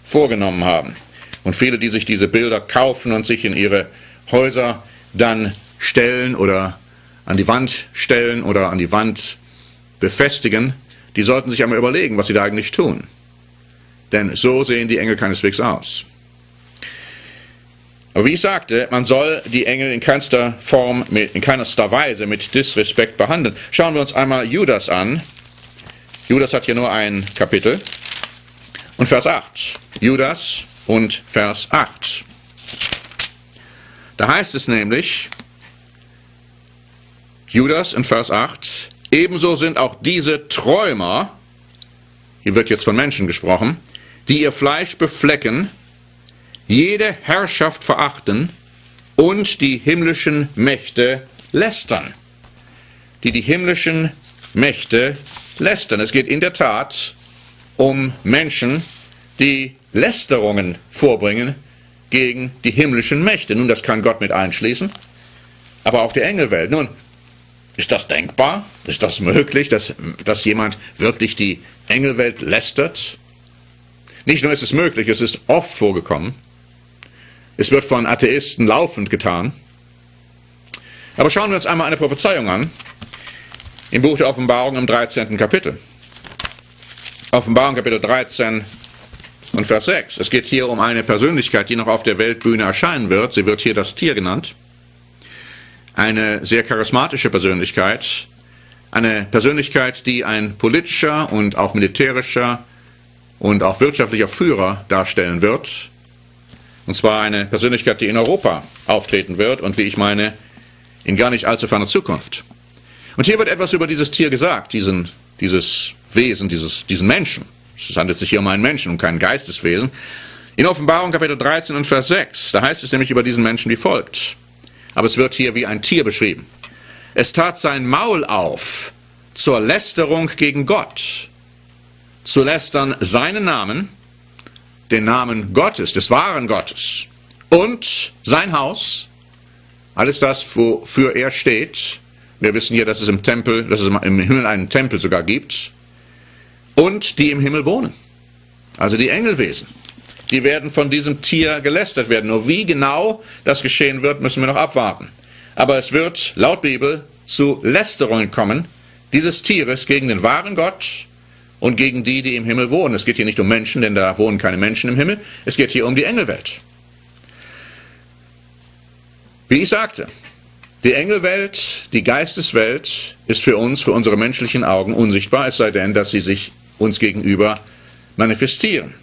vorgenommen haben. Und viele, die sich diese Bilder kaufen und sich in ihre Häuser dann stellen oder an die Wand stellen oder an die Wand befestigen, die sollten sich einmal überlegen, was sie da eigentlich tun. Denn so sehen die Engel keineswegs aus. Aber wie ich sagte, man soll die Engel in keinster Form, in keinster Weise mit Disrespekt behandeln. Schauen wir uns einmal Judas an. Judas hat hier nur ein Kapitel. Und Vers acht. Judas und Vers acht. Da heißt es nämlich, Judas in Vers acht, ebenso sind auch diese Träumer, hier wird jetzt von Menschen gesprochen, die ihr Fleisch beflecken, jede Herrschaft verachten und die himmlischen Mächte lästern. Die die himmlischen Mächte lästern. Es geht in der Tat um Menschen, die Lästerungen vorbringen gegen die himmlischen Mächte. Nun, das kann Gott mit einschließen, aber auch die Engelwelt. Nun, ist das denkbar? Ist das möglich, dass, dass jemand wirklich die Engelwelt lästert? Nicht nur ist es möglich, es ist oft vorgekommen. Es wird von Atheisten laufend getan. Aber schauen wir uns einmal eine Prophezeiung an. Im Buch der Offenbarung im dreizehnten Kapitel. Offenbarung Kapitel dreizehn und Vers sechs. Es geht hier um eine Persönlichkeit, die noch auf der Weltbühne erscheinen wird. Sie wird hier das Tier genannt. Eine sehr charismatische Persönlichkeit. Eine Persönlichkeit, die ein politischer und auch militärischer und auch wirtschaftlicher Führer darstellen wird. Und zwar eine Persönlichkeit, die in Europa auftreten wird und, wie ich meine, in gar nicht allzu ferner Zukunft. Und hier wird etwas über dieses Tier gesagt, diesen, dieses Wesen, dieses, diesen Menschen. Es handelt sich hier um einen Menschen, um kein Geisteswesen. In Offenbarung Kapitel dreizehn und Vers sechs, da heißt es nämlich über diesen Menschen wie folgt. Aber es wird hier wie ein Tier beschrieben. Es tat sein Maul auf zur Lästerung gegen Gott, zu lästern seinen Namen, den Namen Gottes, des wahren Gottes, und sein Haus, alles das, wofür er steht. Wir wissen hier, dass es im Tempel, dass es im Himmel einen Tempel sogar gibt. Und die im Himmel wohnen. Also die Engelwesen. Die werden von diesem Tier gelästert werden. Nur wie genau das geschehen wird, müssen wir noch abwarten. Aber es wird laut Bibel zu Lästerungen kommen, dieses Tieres gegen den wahren Gott und gegen die, die im Himmel wohnen. Es geht hier nicht um Menschen, denn da wohnen keine Menschen im Himmel. Es geht hier um die Engelwelt. Wie ich sagte, die Engelwelt, die Geisteswelt ist für uns, für unsere menschlichen Augen unsichtbar, es sei denn, dass sie sich uns gegenüber manifestieren.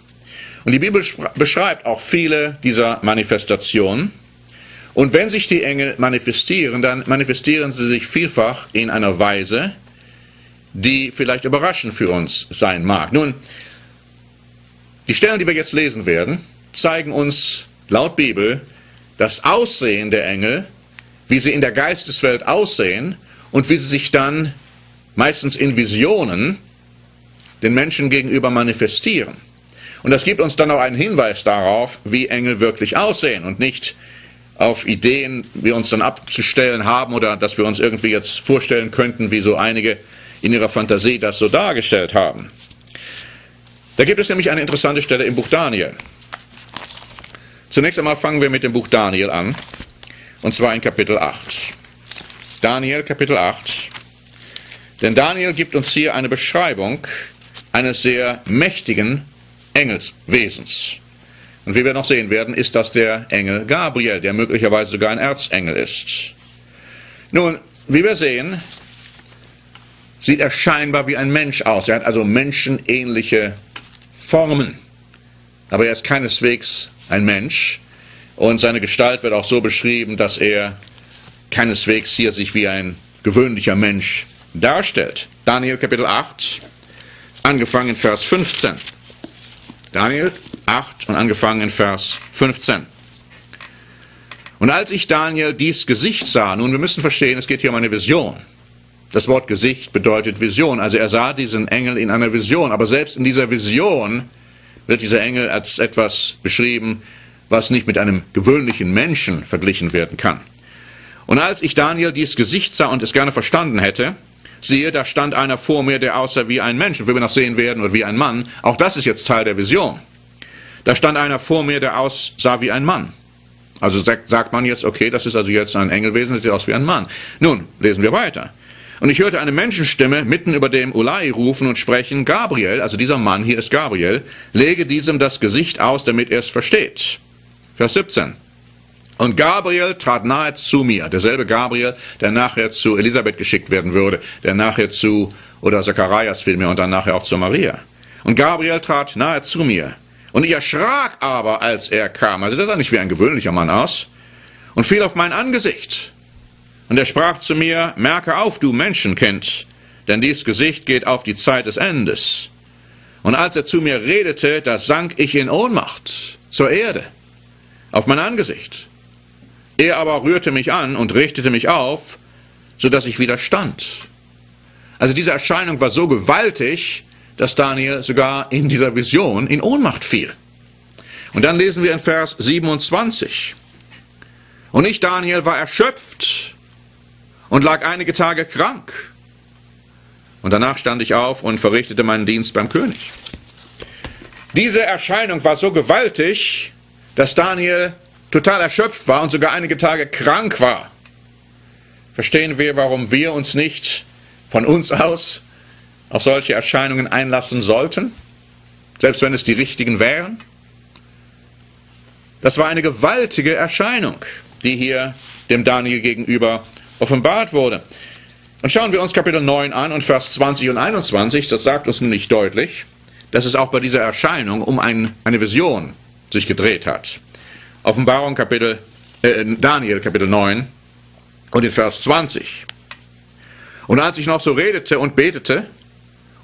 Und die Bibel beschreibt auch viele dieser Manifestationen. Und wenn sich die Engel manifestieren, dann manifestieren sie sich vielfach in einer Weise, die vielleicht überraschend für uns sein mag. Nun, die Stellen, die wir jetzt lesen werden, zeigen uns laut Bibel das Aussehen der Engel, wie sie in der Geisteswelt aussehen und wie sie sich dann meistens in Visionen den Menschen gegenüber manifestieren. Und das gibt uns dann auch einen Hinweis darauf, wie Engel wirklich aussehen und nicht auf Ideen, wir uns dann abzustellen haben oder dass wir uns irgendwie jetzt vorstellen könnten, wie so einige in ihrer Fantasie das so dargestellt haben. Da gibt es nämlich eine interessante Stelle im Buch Daniel. Zunächst einmal fangen wir mit dem Buch Daniel an. Und zwar in Kapitel acht. Daniel, Kapitel acht. Denn Daniel gibt uns hier eine Beschreibung eines sehr mächtigen Engelswesens. Und wie wir noch sehen werden, ist das der Engel Gabriel, der möglicherweise sogar ein Erzengel ist. Nun, wie wir sehen, sieht er scheinbar wie ein Mensch aus. Er hat also menschenähnliche Formen. Aber er ist keineswegs ein Mensch. Und seine Gestalt wird auch so beschrieben, dass er keineswegs hier sich wie ein gewöhnlicher Mensch darstellt. Daniel Kapitel acht, angefangen in Vers fünfzehn. Daniel acht und angefangen in Vers fünfzehn. Und als ich Daniel dies Gesicht sah, nun wir müssen verstehen, es geht hier um eine Vision. Das Wort Gesicht bedeutet Vision, also er sah diesen Engel in einer Vision, aber selbst in dieser Vision wird dieser Engel als etwas beschrieben, was nicht mit einem gewöhnlichen Menschen verglichen werden kann. Und als ich Daniel dies Gesicht sah und es gerne verstanden hätte, siehe, da stand einer vor mir, der aussah wie ein Mensch, und wie wir noch sehen werden, oder wie ein Mann, auch das ist jetzt Teil der Vision. Da stand einer vor mir, der aussah wie ein Mann. Also sagt man jetzt, okay, das ist also jetzt ein Engelwesen, das sieht aus wie ein Mann. Nun, lesen wir weiter. Und ich hörte eine Menschenstimme mitten über dem Ulai rufen und sprechen, Gabriel, also dieser Mann, hier ist Gabriel, lege diesem das Gesicht aus, damit er es versteht. Vers siebzehn. Und Gabriel trat nahe zu mir, derselbe Gabriel, der nachher zu Elisabeth geschickt werden würde, der nachher zu, oder Zacharias vielmehr, und dann nachher auch zu Maria. Und Gabriel trat nahe zu mir. Und ich erschrak aber, als er kam. Also der sah nicht wie ein gewöhnlicher Mann aus. Und fiel auf mein Angesicht. Und er sprach zu mir, merke auf, du Menschenkind, denn dies Gesicht geht auf die Zeit des Endes. Und als er zu mir redete, da sank ich in Ohnmacht zur Erde, auf mein Angesicht. Er aber rührte mich an und richtete mich auf, sodass ich wieder stand. Also diese Erscheinung war so gewaltig, dass Daniel sogar in dieser Vision in Ohnmacht fiel. Und dann lesen wir in Vers siebenundzwanzig. Und ich, Daniel, war erschöpft und lag einige Tage krank. Und danach stand ich auf und verrichtete meinen Dienst beim König. Diese Erscheinung war so gewaltig, dass Daniel total erschöpft war und sogar einige Tage krank war. Verstehen wir, warum wir uns nicht von uns aus auf solche Erscheinungen einlassen sollten, selbst wenn es die richtigen wären? Das war eine gewaltige Erscheinung, die hier dem Daniel gegenüber offenbart wurde. Und schauen wir uns Kapitel neun an und Vers zwanzig und einundzwanzig, das sagt uns nämlich deutlich, dass es auch bei dieser Erscheinung um ein, eine Vision sich gedreht hat. Offenbarung Kapitel, äh, Daniel Kapitel neun und in Vers zwanzig. Und als ich noch so redete und betete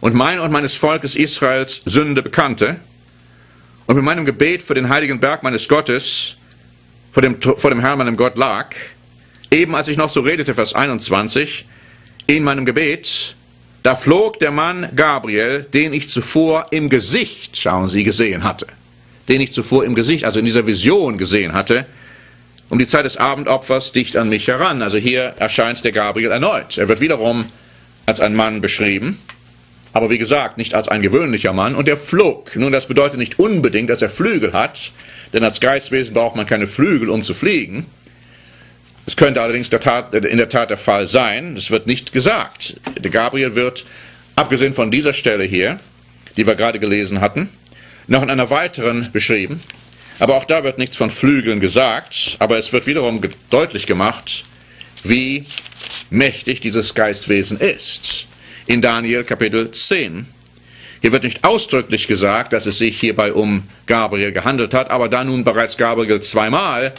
und mein und meines Volkes Israels Sünde bekannte und mit meinem Gebet vor den heiligen Berg meines Gottes, vor dem, vor dem Herrn meinem Gott lag, eben als ich noch so redete, Vers einundzwanzig, in meinem Gebet, da flog der Mann Gabriel, den ich zuvor im Gesicht, schauen Sie, gesehen hatte, den ich zuvor im Gesicht, also in dieser Vision gesehen hatte, um die Zeit des Abendopfers dicht an mich heran. Also hier erscheint der Gabriel erneut. Er wird wiederum als ein Mann beschrieben, aber wie gesagt, nicht als ein gewöhnlicher Mann. Und er flog. Nun, das bedeutet nicht unbedingt, dass er Flügel hat, denn als Geistwesen braucht man keine Flügel, um zu fliegen. Es könnte allerdings der Tat, in der Tat der Fall sein. Das wird nicht gesagt. Der Gabriel wird, abgesehen von dieser Stelle hier, die wir gerade gelesen hatten, noch in einer weiteren beschrieben, aber auch da wird nichts von Flügeln gesagt, aber es wird wiederum deutlich gemacht, wie mächtig dieses Geistwesen ist. In Daniel Kapitel zehn, hier wird nicht ausdrücklich gesagt, dass es sich hierbei um Gabriel gehandelt hat, aber da nun bereits Gabriel zweimal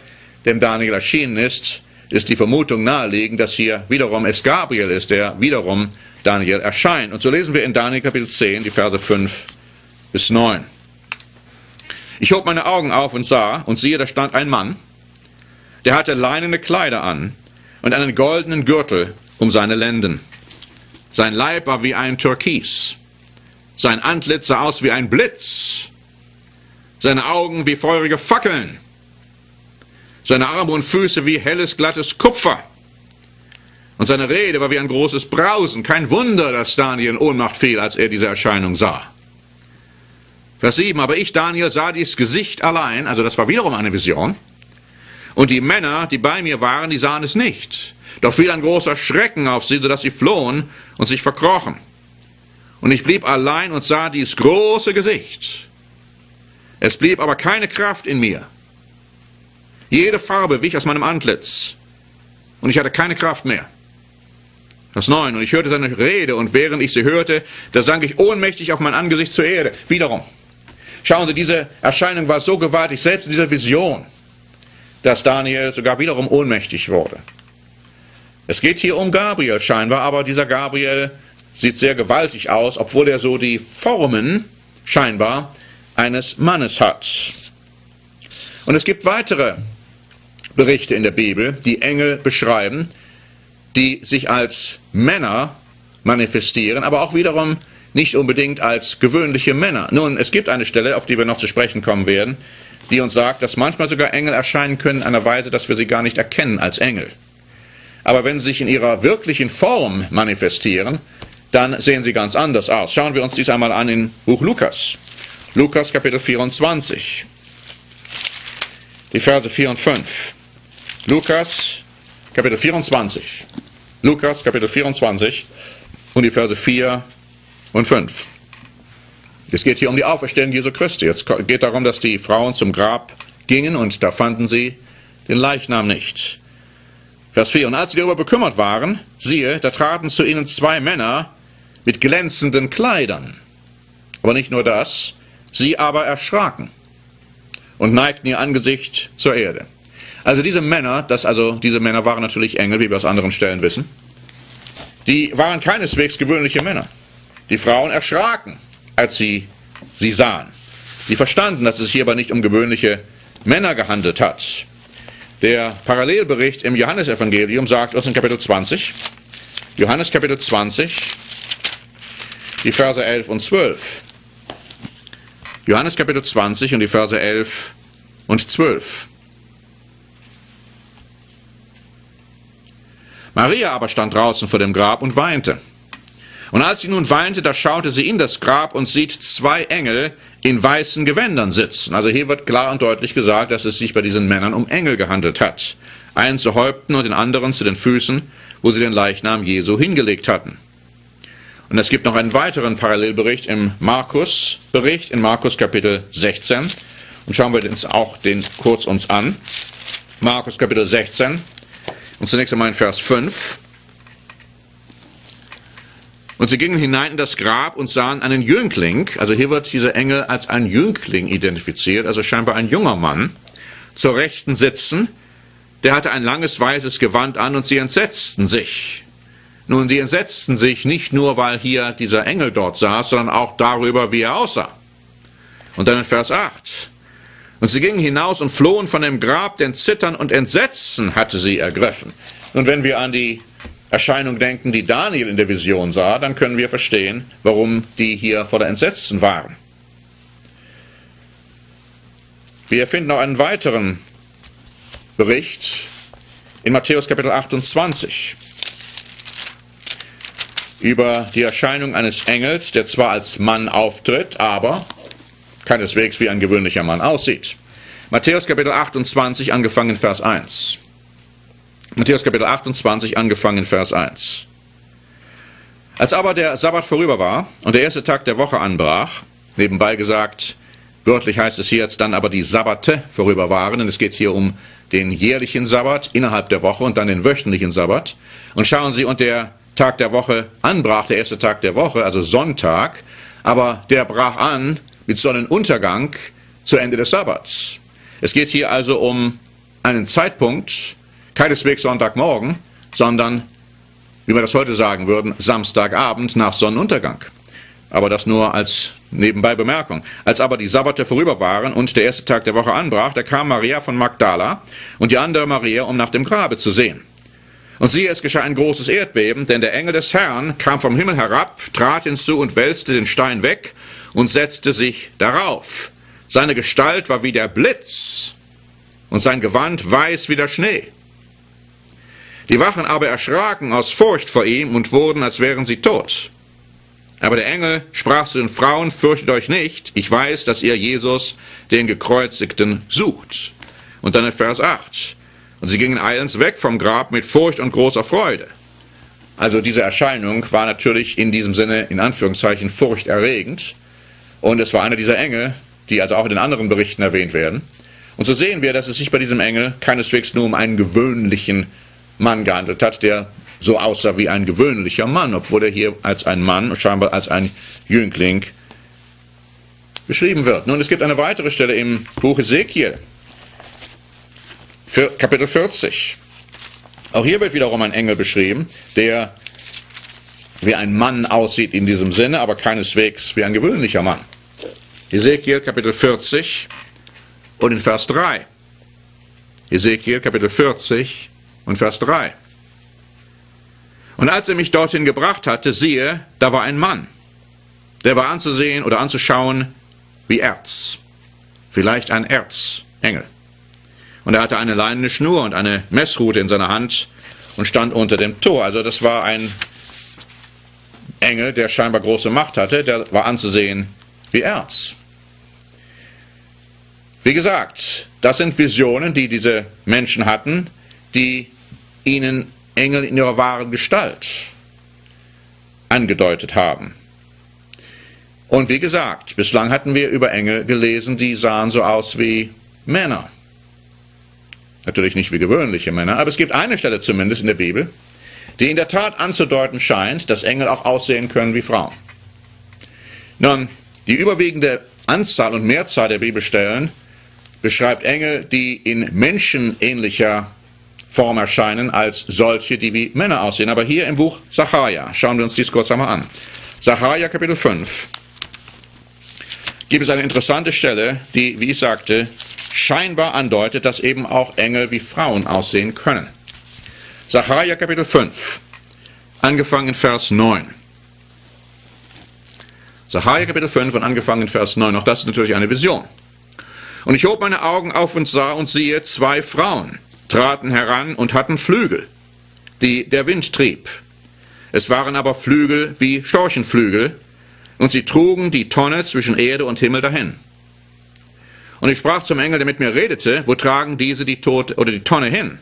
dem Daniel erschienen ist, ist die Vermutung naheliegend, dass hier wiederum es Gabriel ist, der wiederum Daniel erscheint. Und so lesen wir in Daniel Kapitel zehn, die Verse fünf bis neun. Ich hob meine Augen auf und sah, und siehe, da stand ein Mann, der hatte leinene Kleider an und einen goldenen Gürtel um seine Lenden. Sein Leib war wie ein Türkis, sein Antlitz sah aus wie ein Blitz, seine Augen wie feurige Fackeln, seine Arme und Füße wie helles, glattes Kupfer. Und seine Rede war wie ein großes Brausen. Kein Wunder, dass Daniel in Ohnmacht fiel, als er diese Erscheinung sah. Vers sieben, aber ich, Daniel, sah dies Gesicht allein, also das war wiederum eine Vision, und die Männer, die bei mir waren, die sahen es nicht. Doch fiel ein großer Schrecken auf sie, sodass sie flohen und sich verkrochen. Und ich blieb allein und sah dies große Gesicht. Es blieb aber keine Kraft in mir. Jede Farbe wich aus meinem Antlitz und ich hatte keine Kraft mehr. Vers neun, und ich hörte seine Rede und während ich sie hörte, da sank ich ohnmächtig auf mein Angesicht zur Erde. Wiederum, schauen Sie, diese Erscheinung war so gewaltig, selbst in dieser Vision, dass Daniel sogar wiederum ohnmächtig wurde. Es geht hier um Gabriel scheinbar, aber dieser Gabriel sieht sehr gewaltig aus, obwohl er so die Formen scheinbar eines Mannes hat. Und es gibt weitere Berichte in der Bibel, die Engel beschreiben, die sich als Männer manifestieren, aber auch wiederum nicht unbedingt als gewöhnliche Männer. Nun, es gibt eine Stelle, auf die wir noch zu sprechen kommen werden, die uns sagt, dass manchmal sogar Engel erscheinen können in einer Weise, dass wir sie gar nicht erkennen als Engel. Aber wenn sie sich in ihrer wirklichen Form manifestieren, dann sehen sie ganz anders aus. Schauen wir uns dies einmal an in Buch Lukas. Lukas Kapitel vierundzwanzig, die Verse vier und fünf. Lukas Kapitel vierundzwanzig. Lukas Kapitel vierundzwanzig und die Verse vier und fünf. Es geht hier um die Auferstehung Jesu Christi. Jetzt geht darum, dass die Frauen zum Grab gingen und da fanden sie den Leichnam nicht. Vers vier, und als sie darüber bekümmert waren, siehe, da traten zu ihnen zwei Männer mit glänzenden Kleidern. Aber nicht nur das, sie aber erschraken und neigten ihr Angesicht zur Erde. Also diese Männer, das also diese Männer waren natürlich Engel, wie wir aus anderen Stellen wissen, die waren keineswegs gewöhnliche Männer. Die Frauen erschraken, als sie sie sahen. Sie verstanden, dass es sich hierbei nicht um gewöhnliche Männer gehandelt hat. Der Parallelbericht im Johannesevangelium sagt uns in Kapitel zwanzig, Johannes Kapitel zwanzig, die Verse elf und zwölf. Johannes Kapitel zwanzig und die Verse elf und zwölf. Maria aber stand draußen vor dem Grab und weinte. Und als sie nun weinte, da schaute sie in das Grab und sieht zwei Engel in weißen Gewändern sitzen. Also hier wird klar und deutlich gesagt, dass es sich bei diesen Männern um Engel gehandelt hat. Einen zu Häupten und den anderen zu den Füßen, wo sie den Leichnam Jesu hingelegt hatten. Und es gibt noch einen weiteren Parallelbericht im Markus-Bericht, in Markus Kapitel sechzehn. Und schauen wir uns auch den kurz uns an. Markus Kapitel sechzehn und zunächst einmal in Vers fünf. Und sie gingen hinein in das Grab und sahen einen Jüngling, also hier wird dieser Engel als ein Jüngling identifiziert, also scheinbar ein junger Mann, zur Rechten sitzen. Der hatte ein langes weißes Gewand an und sie entsetzten sich. Nun, die entsetzten sich nicht nur, weil hier dieser Engel dort saß, sondern auch darüber, wie er aussah. Und dann in Vers acht. Und sie gingen hinaus und flohen von dem Grab, denn Zittern und Entsetzen hatte sie ergriffen. Und wenn wir an die Erscheinung denken, die Daniel in der Vision sah, dann können wir verstehen, warum die hier vor der Entsetzen waren. Wir finden noch einen weiteren Bericht in Matthäus Kapitel achtundzwanzig über die Erscheinung eines Engels, der zwar als Mann auftritt, aber keineswegs wie ein gewöhnlicher Mann aussieht. Matthäus Kapitel achtundzwanzig, angefangen in Vers eins. Matthäus Kapitel achtundzwanzig, angefangen in Vers eins. Als aber der Sabbat vorüber war und der erste Tag der Woche anbrach, nebenbei gesagt, wörtlich heißt es hier jetzt dann aber die Sabbate vorüber waren, denn es geht hier um den jährlichen Sabbat innerhalb der Woche und dann den wöchentlichen Sabbat. Und schauen Sie, und der Tag der Woche anbrach, der erste Tag der Woche, also Sonntag, aber der brach an mit Sonnenuntergang zu Ende des Sabbats. Es geht hier also um einen Zeitpunkt, keineswegs Sonntagmorgen, sondern, wie wir das heute sagen würden, Samstagabend nach Sonnenuntergang. Aber das nur als nebenbei Bemerkung. Als aber die Sabbate vorüber waren und der erste Tag der Woche anbrach, da kam Maria von Magdala und die andere Maria, um nach dem Grabe zu sehen. Und siehe, es geschah ein großes Erdbeben, denn der Engel des Herrn kam vom Himmel herab, trat hinzu und wälzte den Stein weg und setzte sich darauf. Seine Gestalt war wie der Blitz und sein Gewand weiß wie der Schnee. Die Wachen aber erschraken aus Furcht vor ihm und wurden, als wären sie tot. Aber der Engel sprach zu den Frauen, fürchtet euch nicht, ich weiß, dass ihr Jesus, den Gekreuzigten, sucht. Und dann in Vers acht. Und sie gingen eilends weg vom Grab mit Furcht und großer Freude. Also diese Erscheinung war natürlich in diesem Sinne, in Anführungszeichen, furchterregend. Und es war einer dieser Engel, die also auch in den anderen Berichten erwähnt werden. Und so sehen wir, dass es sich bei diesem Engel keineswegs nur um einen gewöhnlichen Mann gehandelt hat, der so aussah wie ein gewöhnlicher Mann, obwohl er hier als ein Mann, scheinbar als ein Jüngling, beschrieben wird. Nun, es gibt eine weitere Stelle im Buch Hesekiel, Kapitel vierzig. Auch hier wird wiederum ein Engel beschrieben, der wie ein Mann aussieht in diesem Sinne, aber keineswegs wie ein gewöhnlicher Mann. Hesekiel Kapitel vierzig und in Vers drei. Hesekiel Kapitel vierzig und Vers drei. Und als er mich dorthin gebracht hatte, siehe, da war ein Mann, der war anzusehen oder anzuschauen wie Erz, vielleicht ein Erzengel. Und er hatte eine leinene Schnur und eine Messrute in seiner Hand und stand unter dem Tor. Also das war ein Engel, der scheinbar große Macht hatte, der war anzusehen wie Erz. Wie gesagt, das sind Visionen, die diese Menschen hatten, die ihnen Engel in ihrer wahren Gestalt angedeutet haben. Und wie gesagt, bislang hatten wir über Engel gelesen, die sahen so aus wie Männer. Natürlich nicht wie gewöhnliche Männer, aber es gibt eine Stelle zumindest in der Bibel, die in der Tat anzudeuten scheint, dass Engel auch aussehen können wie Frauen. Nun, die überwiegende Anzahl und Mehrzahl der Bibelstellen beschreibt Engel, die in menschenähnlicher Form erscheinen, als solche, die wie Männer aussehen. Aber hier im Buch Sacharja, schauen wir uns dies kurz einmal an. Sacharja Kapitel fünf. Gibt es eine interessante Stelle, die, wie ich sagte, scheinbar andeutet, dass eben auch Engel wie Frauen aussehen können. Sacharja Kapitel fünf, angefangen in Vers neun. Sacharja Kapitel fünf und angefangen in Vers neun, auch das ist natürlich eine Vision. Und ich hob meine Augen auf und sah und siehe, zwei Frauen traten heran und hatten Flügel, die der Wind trieb. Es waren aber Flügel wie Storchenflügel, und sie trugen die Tonne zwischen Erde und Himmel dahin. Und ich sprach zum Engel, der mit mir redete, wo tragen diese die, Tote, oder die Tonne hin?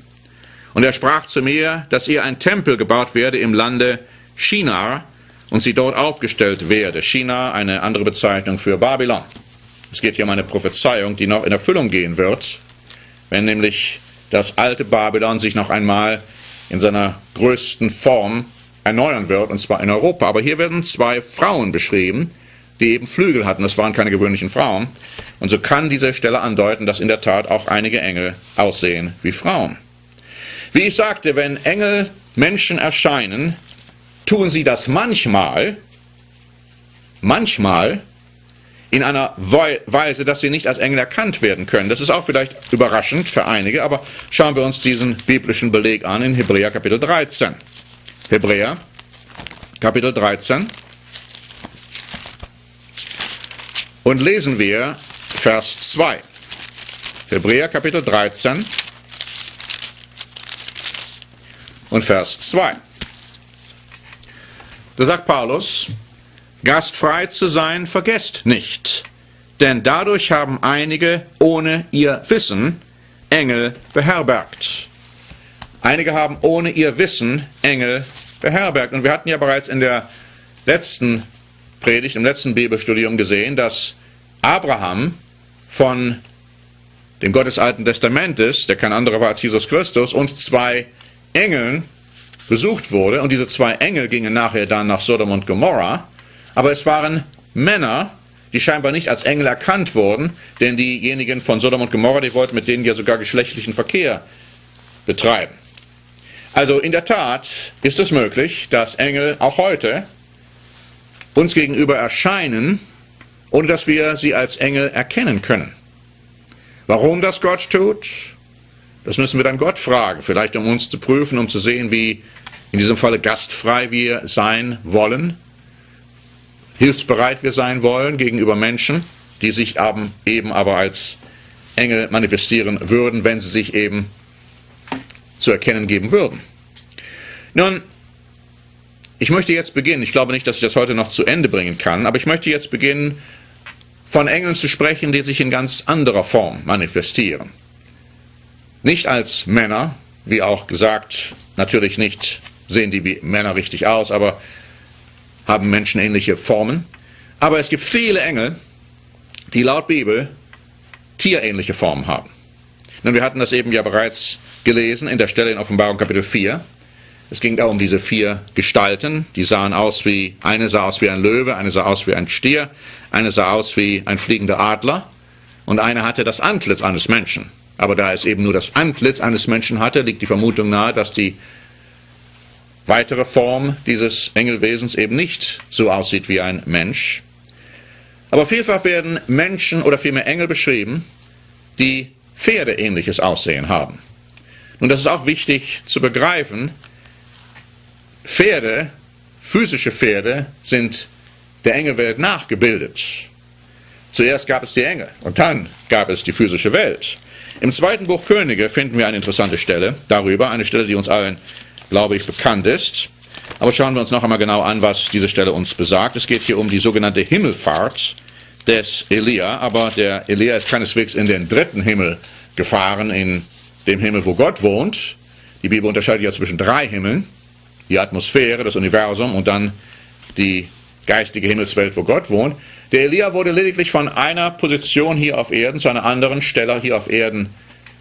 Und er sprach zu mir, dass ihr ein Tempel gebaut werde im Lande Shinar und sie dort aufgestellt werde. Shinar, eine andere Bezeichnung für Babylon. Es geht hier um eine Prophezeiung, die noch in Erfüllung gehen wird, wenn nämlich das alte Babylon sich noch einmal in seiner größten Form erneuern wird, und zwar in Europa. Aber hier werden zwei Frauen beschrieben, die eben Flügel hatten. Das waren keine gewöhnlichen Frauen. Und so kann diese Stelle andeuten, dass in der Tat auch einige Engel aussehen wie Frauen. Wie ich sagte, wenn Engel Menschen erscheinen, tun sie das manchmal, manchmal in einer Weise, dass sie nicht als Engel erkannt werden können. Das ist auch vielleicht überraschend für einige, aber schauen wir uns diesen biblischen Beleg an in Hebräer Kapitel dreizehn. Hebräer, Kapitel dreizehn, und lesen wir Vers zwei. Hebräer, Kapitel dreizehn und Vers zwei. Da sagt Paulus, gastfrei zu sein, vergesst nicht, denn dadurch haben einige ohne ihr Wissen Engel beherbergt. Einige haben ohne ihr Wissen Engel beherbergt. Und wir hatten ja bereits in der letzten Predigt, im letzten Bibelstudium gesehen, dass Abraham von dem Gott des Alten Testamentes, der kein anderer war als Jesus Christus, und zwei Engeln besucht wurde. Und diese zwei Engel gingen nachher dann nach Sodom und Gomorra. Aber es waren Männer, die scheinbar nicht als Engel erkannt wurden, denn diejenigen von Sodom und Gomorra, die wollten mit denen ja sogar geschlechtlichen Verkehr betreiben. Also in der Tat ist es möglich, dass Engel auch heute uns gegenüber erscheinen, ohne dass wir sie als Engel erkennen können. Warum das Gott tut, das müssen wir dann Gott fragen. Vielleicht um uns zu prüfen, um zu sehen, wie in diesem Falle gastfrei wir sein wollen, hilfsbereit wir sein wollen gegenüber Menschen, die sich eben aber als Engel manifestieren würden, wenn sie sich eben zu erkennen geben würden. Nun, ich möchte jetzt beginnen, ich glaube nicht, dass ich das heute noch zu Ende bringen kann, aber ich möchte jetzt beginnen, von Engeln zu sprechen, die sich in ganz anderer Form manifestieren. Nicht als Männer, wie auch gesagt, natürlich nicht sehen die wie Männer richtig aus, aber haben menschenähnliche Formen. Aber es gibt viele Engel, die laut Bibel tierähnliche Formen haben. Nun, wir hatten das eben ja bereits gelesen in der Stelle in Offenbarung Kapitel vier. Es ging da um diese vier Gestalten, die sahen aus wie, eine sah aus wie ein Löwe, eine sah aus wie ein Stier, eine sah aus wie ein fliegender Adler und eine hatte das Antlitz eines Menschen. Aber da es eben nur das Antlitz eines Menschen hatte, liegt die Vermutung nahe, dass die weitere Form dieses Engelwesens eben nicht so aussieht wie ein Mensch. Aber vielfach werden Menschen oder vielmehr Engel beschrieben, die pferdeähnliches Aussehen haben. Nun, das ist auch wichtig zu begreifen. Pferde, physische Pferde, sind der Engelwelt nachgebildet. Zuerst gab es die Engel und dann gab es die physische Welt. Im zweiten Buch Könige finden wir eine interessante Stelle darüber, eine Stelle, die uns allen, glaube ich, bekannt ist. Aber schauen wir uns noch einmal genau an, was diese Stelle uns besagt. Es geht hier um die sogenannte Himmelfahrt des Elia, aber der Elia ist keineswegs in den dritten Himmel gefahren, in dem Himmel, wo Gott wohnt. Die Bibel unterscheidet ja zwischen drei Himmeln. Die Atmosphäre, das Universum und dann die geistige Himmelswelt, wo Gott wohnt. Der Elia wurde lediglich von einer Position hier auf Erden zu einer anderen Stelle hier auf Erden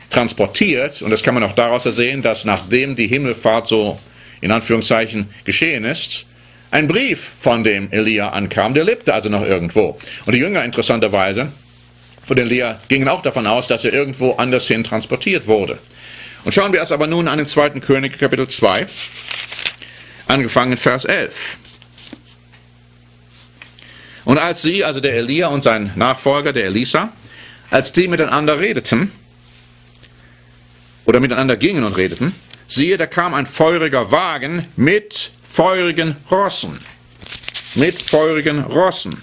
transportiert. Und das kann man auch daraus ersehen, dass nachdem die Himmelfahrt so in Anführungszeichen geschehen ist, ein Brief von dem Elia ankam. Der lebte also noch irgendwo. Und die Jünger interessanterweise von Elia gingen auch davon aus, dass er irgendwo anders hin transportiert wurde. Und schauen wir uns aber nun an den zweiten König, Kapitel zwei. Angefangen in Vers elf. Und als sie, also der Elia und sein Nachfolger, der Elisa, als die miteinander redeten, oder miteinander gingen und redeten, siehe, da kam ein feuriger Wagen mit feurigen Rossen. Mit feurigen Rossen.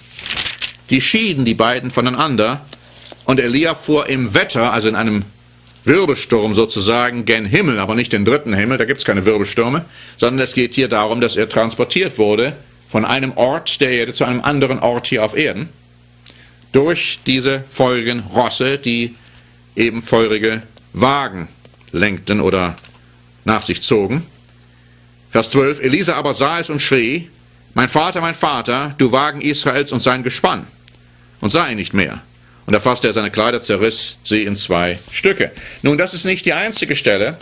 Die schieden die beiden voneinander und Elia fuhr im Wetter, also in einem Wirbelsturm sozusagen, gen Himmel, aber nicht den dritten Himmel, da gibt es keine Wirbelstürme, sondern es geht hier darum, dass er transportiert wurde von einem Ort der Erde zu einem anderen Ort hier auf Erden, durch diese feurigen Rosse, die eben feurige Wagen lenkten oder nach sich zogen. Vers zwölf, Elisa aber sah es und schrie, mein Vater, mein Vater, du Wagen Israels und sein Gespann, und sah ihn nicht mehr. Und da fasste er seine Kleider, zerriss sie in zwei Stücke. Nun, das ist nicht die einzige Stelle,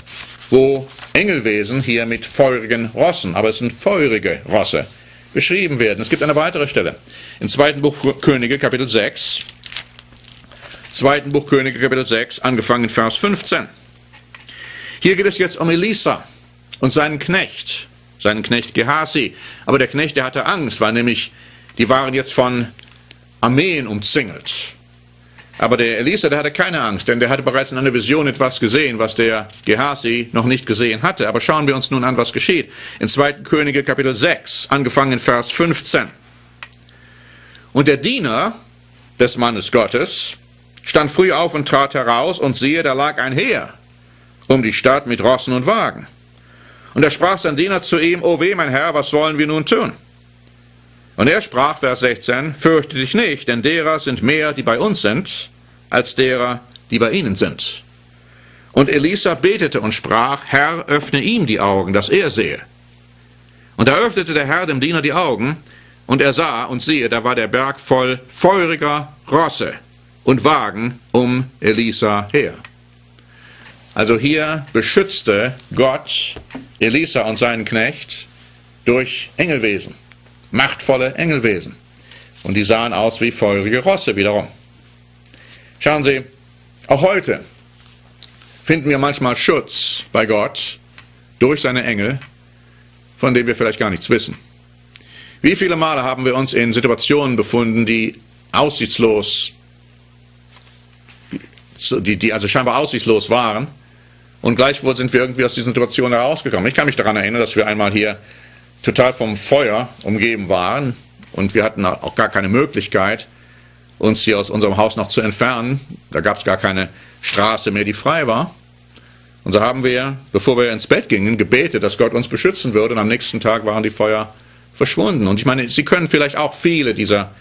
wo Engelwesen hier mit feurigen Rossen, aber es sind feurige Rosse, beschrieben werden. Es gibt eine weitere Stelle. Im zweiten Buch Könige, Kapitel sechs. zweiten Buch Könige, Kapitel sechs, angefangen in Vers fünfzehn. Hier geht es jetzt um Elisa und seinen Knecht, seinen Knecht Gehasi. Aber der Knecht, der hatte Angst, weil nämlich, die waren jetzt von Armeen umzingelt. Aber der Elisa, der hatte keine Angst, denn der hatte bereits in einer Vision etwas gesehen, was der Gehasi noch nicht gesehen hatte. Aber schauen wir uns nun an, was geschieht. In zweiten Könige Kapitel sechs, angefangen in Vers fünfzehn. Und der Diener des Mannes Gottes stand früh auf und trat heraus, und siehe, da lag ein Heer um die Stadt mit Rossen und Wagen. Und da sprach sein Diener zu ihm, O weh, mein Herr, was sollen wir nun tun? Und er sprach, Vers sechzehn, fürchte dich nicht, denn derer sind mehr, die bei uns sind, als derer, die bei ihnen sind. Und Elisa betete und sprach, Herr, öffne ihm die Augen, dass er sehe. Und da öffnete der Herr dem Diener die Augen, und er sah, und siehe, da war der Berg voll feuriger Rosse und Wagen um Elisa her. Also hier beschützte Gott Elisa und seinen Knecht durch Engelwesen. Machtvolle Engelwesen. Und die sahen aus wie feurige Rosse wiederum. Schauen Sie, auch heute finden wir manchmal Schutz bei Gott durch seine Engel, von denen wir vielleicht gar nichts wissen. Wie viele Male haben wir uns in Situationen befunden, die aussichtslos, die, die also scheinbar aussichtslos waren, und gleichwohl sind wir irgendwie aus diesen Situationen herausgekommen. Ich kann mich daran erinnern, dass wir einmal hier total vom Feuer umgeben waren und wir hatten auch gar keine Möglichkeit, uns hier aus unserem Haus noch zu entfernen. Da gab es gar keine Straße mehr, die frei war. Und so haben wir, bevor wir ins Bett gingen, gebetet, dass Gott uns beschützen würde. Und am nächsten Tag waren die Feuer verschwunden. Und ich meine, Sie können vielleicht auch viele dieser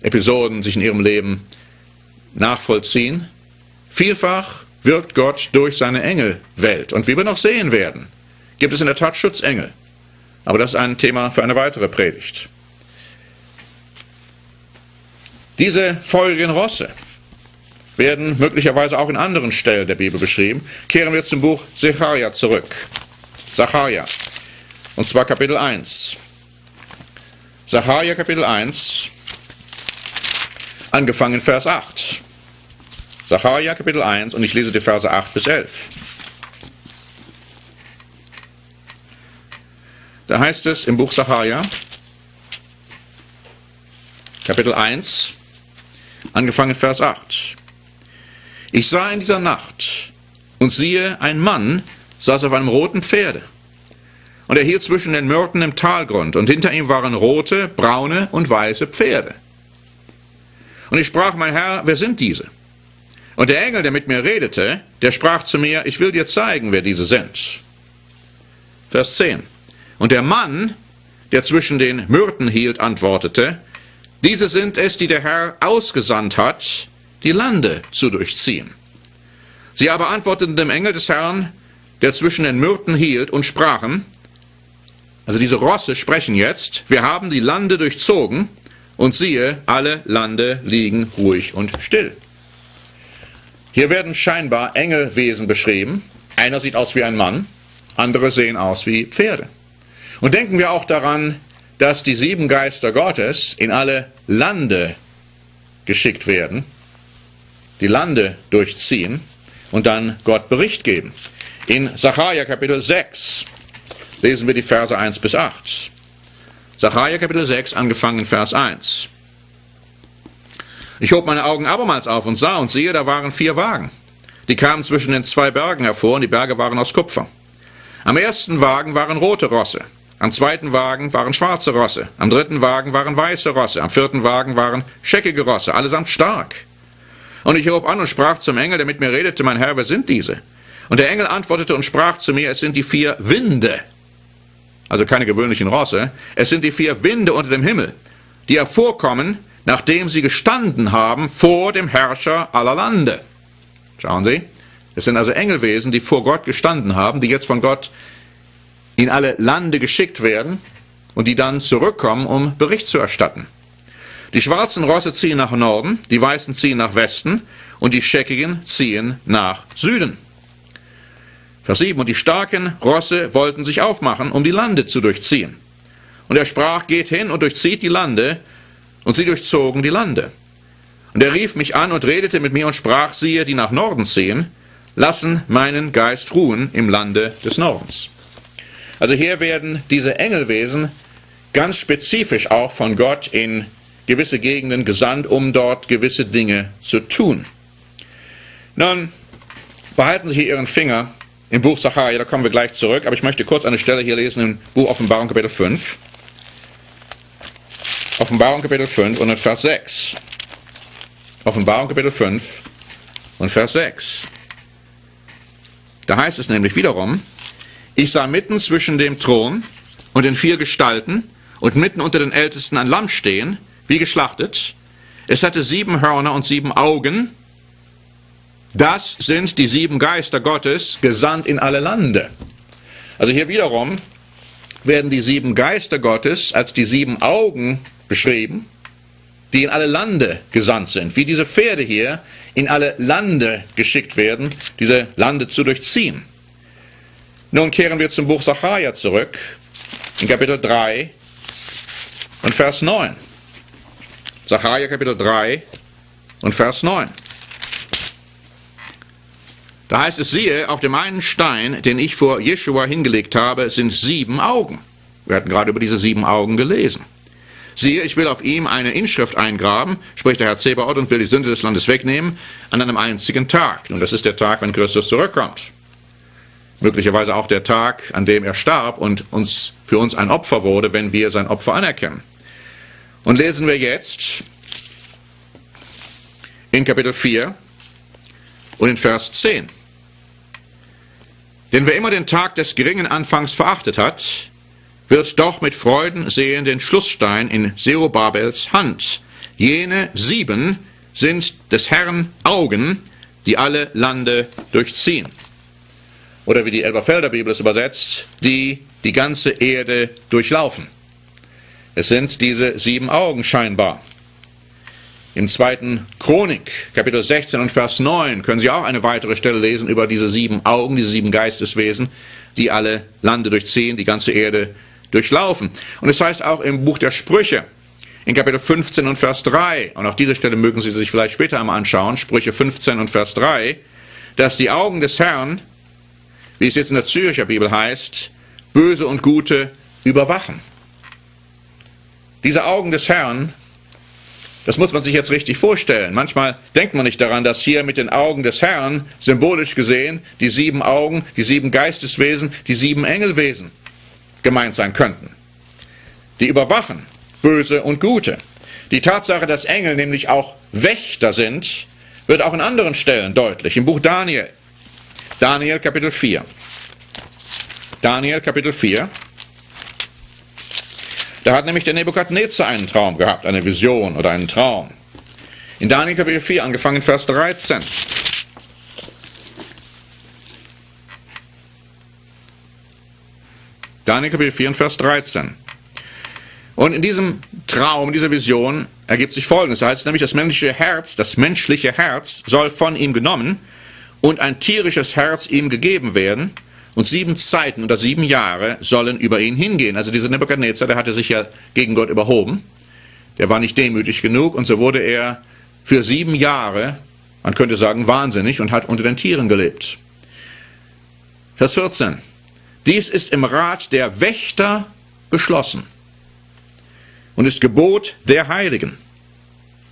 Episoden sich in Ihrem Leben nachvollziehen. Vielfach wirkt Gott durch seine Engelwelt. Und wie wir noch sehen werden, gibt es in der Tat Schutzengel. Aber das ist ein Thema für eine weitere Predigt. Diese feurigen Rosse werden möglicherweise auch in anderen Stellen der Bibel beschrieben. Kehren wir zum Buch Sacharja zurück. Sacharja, und zwar Kapitel eins. Sacharja Kapitel eins, angefangen Vers acht. Sacharja Kapitel eins, und ich lese die Verse acht bis elf. Da heißt es im Buch Sacharja, Kapitel eins, angefangen Vers acht. Ich sah in dieser Nacht, und siehe, ein Mann saß auf einem roten Pferde. Und er hielt zwischen den Myrten im Talgrund, und hinter ihm waren rote, braune und weiße Pferde. Und ich sprach, mein Herr, wer sind diese? Und der Engel, der mit mir redete, der sprach zu mir, ich will dir zeigen, wer diese sind. Vers zehn. Und der Mann, der zwischen den Myrten hielt, antwortete, diese sind es, die der Herr ausgesandt hat, die Lande zu durchziehen. Sie aber antworteten dem Engel des Herrn, der zwischen den Myrten hielt, und sprachen, also diese Rosse sprechen jetzt, wir haben die Lande durchzogen, und siehe, alle Lande liegen ruhig und still. Hier werden scheinbar Engelwesen beschrieben. Einer sieht aus wie ein Mann, andere sehen aus wie Pferde. Und denken wir auch daran, dass die sieben Geister Gottes in alle Lande geschickt werden, die Lande durchziehen und dann Gott Bericht geben. In Sacharja Kapitel sechs lesen wir die Verse eins bis acht. Sacharja Kapitel sechs, angefangen Vers eins. Ich hob meine Augen abermals auf und sah, und siehe, da waren vier Wagen. Die kamen zwischen den zwei Bergen hervor, und die Berge waren aus Kupfer. Am ersten Wagen waren rote Rosse, am zweiten Wagen waren schwarze Rosse, am dritten Wagen waren weiße Rosse, am vierten Wagen waren scheckige Rosse, allesamt stark. Und ich hob an und sprach zum Engel, der mit mir redete, mein Herr, wer sind diese? Und der Engel antwortete und sprach zu mir, es sind die vier Winde, also keine gewöhnlichen Rosse, es sind die vier Winde unter dem Himmel, die hervorkommen, nachdem sie gestanden haben vor dem Herrscher aller Lande. Schauen Sie. Es sind also Engelwesen, die vor Gott gestanden haben, die jetzt von Gott in alle Lande geschickt werden und die dann zurückkommen, um Bericht zu erstatten. Die schwarzen Rosse ziehen nach Norden, die weißen ziehen nach Westen und die scheckigen ziehen nach Süden. Vers sieben, und die starken Rosse wollten sich aufmachen, um die Lande zu durchziehen. Und er sprach, geht hin und durchzieht die Lande, und sie durchzogen die Lande. Und er rief mich an und redete mit mir und sprach, siehe, die nach Norden ziehen, lassen meinen Geist ruhen im Lande des Nordens. Also hier werden diese Engelwesen ganz spezifisch auch von Gott in gewisse Gegenden gesandt, um dort gewisse Dinge zu tun. Nun, behalten Sie hier Ihren Finger im Buch Sacharja, da kommen wir gleich zurück, aber ich möchte kurz eine Stelle hier lesen im Buch Offenbarung Kapitel fünf. Offenbarung Kapitel fünf und in Vers sechs. Offenbarung Kapitel fünf und Vers sechs. Da heißt es nämlich wiederum, ich sah mitten zwischen dem Thron und den vier Gestalten und mitten unter den Ältesten ein Lamm stehen, wie geschlachtet. Es hatte sieben Hörner und sieben Augen. Das sind die sieben Geister Gottes, gesandt in alle Lande. Also hier wiederum werden die sieben Geister Gottes als die sieben Augen beschrieben, die in alle Lande gesandt sind, wie diese Pferde hier in alle Lande geschickt werden, diese Lande zu durchziehen. Nun kehren wir zum Buch Sacharja zurück, in Kapitel drei und Vers neun. Sacharja Kapitel drei und Vers neun. Da heißt es, siehe, auf dem einen Stein, den ich vor Jeschua hingelegt habe, sind sieben Augen. Wir hatten gerade über diese sieben Augen gelesen. Siehe, ich will auf ihm eine Inschrift eingraben, spricht der Herr Zebaoth, und will die Sünde des Landes wegnehmen, an einem einzigen Tag. Und das ist der Tag, wenn Christus zurückkommt. Möglicherweise auch der Tag, an dem er starb und uns, für uns ein Opfer wurde, wenn wir sein Opfer anerkennen. Und lesen wir jetzt in Kapitel vier und in Vers zehn. Denn wer immer den Tag des geringen Anfangs verachtet hat, wird doch mit Freuden sehen den Schlussstein in Serubabels Hand. Jene sieben sind des Herrn Augen, die alle Lande durchziehen. Oder wie die Elberfelder Bibel es übersetzt, die die ganze Erde durchlaufen. Es sind diese sieben Augen scheinbar. Im zweiten Chronik, Kapitel sechzehn und Vers neun, können Sie auch eine weitere Stelle lesen über diese sieben Augen, diese sieben Geisteswesen, die alle Lande durchziehen, die ganze Erde durchlaufen. Und es heißt auch im Buch der Sprüche, in Kapitel fünfzehn und Vers drei, und auch diese Stelle mögen Sie sich vielleicht später einmal anschauen, Sprüche fünfzehn und Vers drei, dass die Augen des Herrn, wie es jetzt in der Zürcher Bibel heißt, Böse und Gute überwachen. Diese Augen des Herrn, das muss man sich jetzt richtig vorstellen. Manchmal denkt man nicht daran, dass hier mit den Augen des Herrn, symbolisch gesehen, die sieben Augen, die sieben Geisteswesen, die sieben Engelwesen gemeint sein könnten. Die überwachen Böse und Gute. Die Tatsache, dass Engel nämlich auch Wächter sind, wird auch in anderen Stellen deutlich. Im Buch Daniel. Daniel Kapitel vier. Daniel Kapitel vier. Da hat nämlich der Nebukadnezar einen Traum gehabt, eine Vision oder einen Traum. In Daniel Kapitel vier, angefangen Vers dreizehn. Daniel Kapitel vier und Vers dreizehn. Und in diesem Traum, dieser Vision, ergibt sich Folgendes. Da heißt es nämlich, das menschliche Herz, das menschliche Herz soll von ihm genommen und ein tierisches Herz ihm gegeben werden. Und sieben Zeiten oder sieben Jahre sollen über ihn hingehen. Also dieser Nebukadnezar, der hatte sich ja gegen Gott überhoben. Der war nicht demütig genug und so wurde er für sieben Jahre, man könnte sagen, wahnsinnig und hat unter den Tieren gelebt. Vers vierzehn. Dies ist im Rat der Wächter beschlossen und ist Gebot der Heiligen,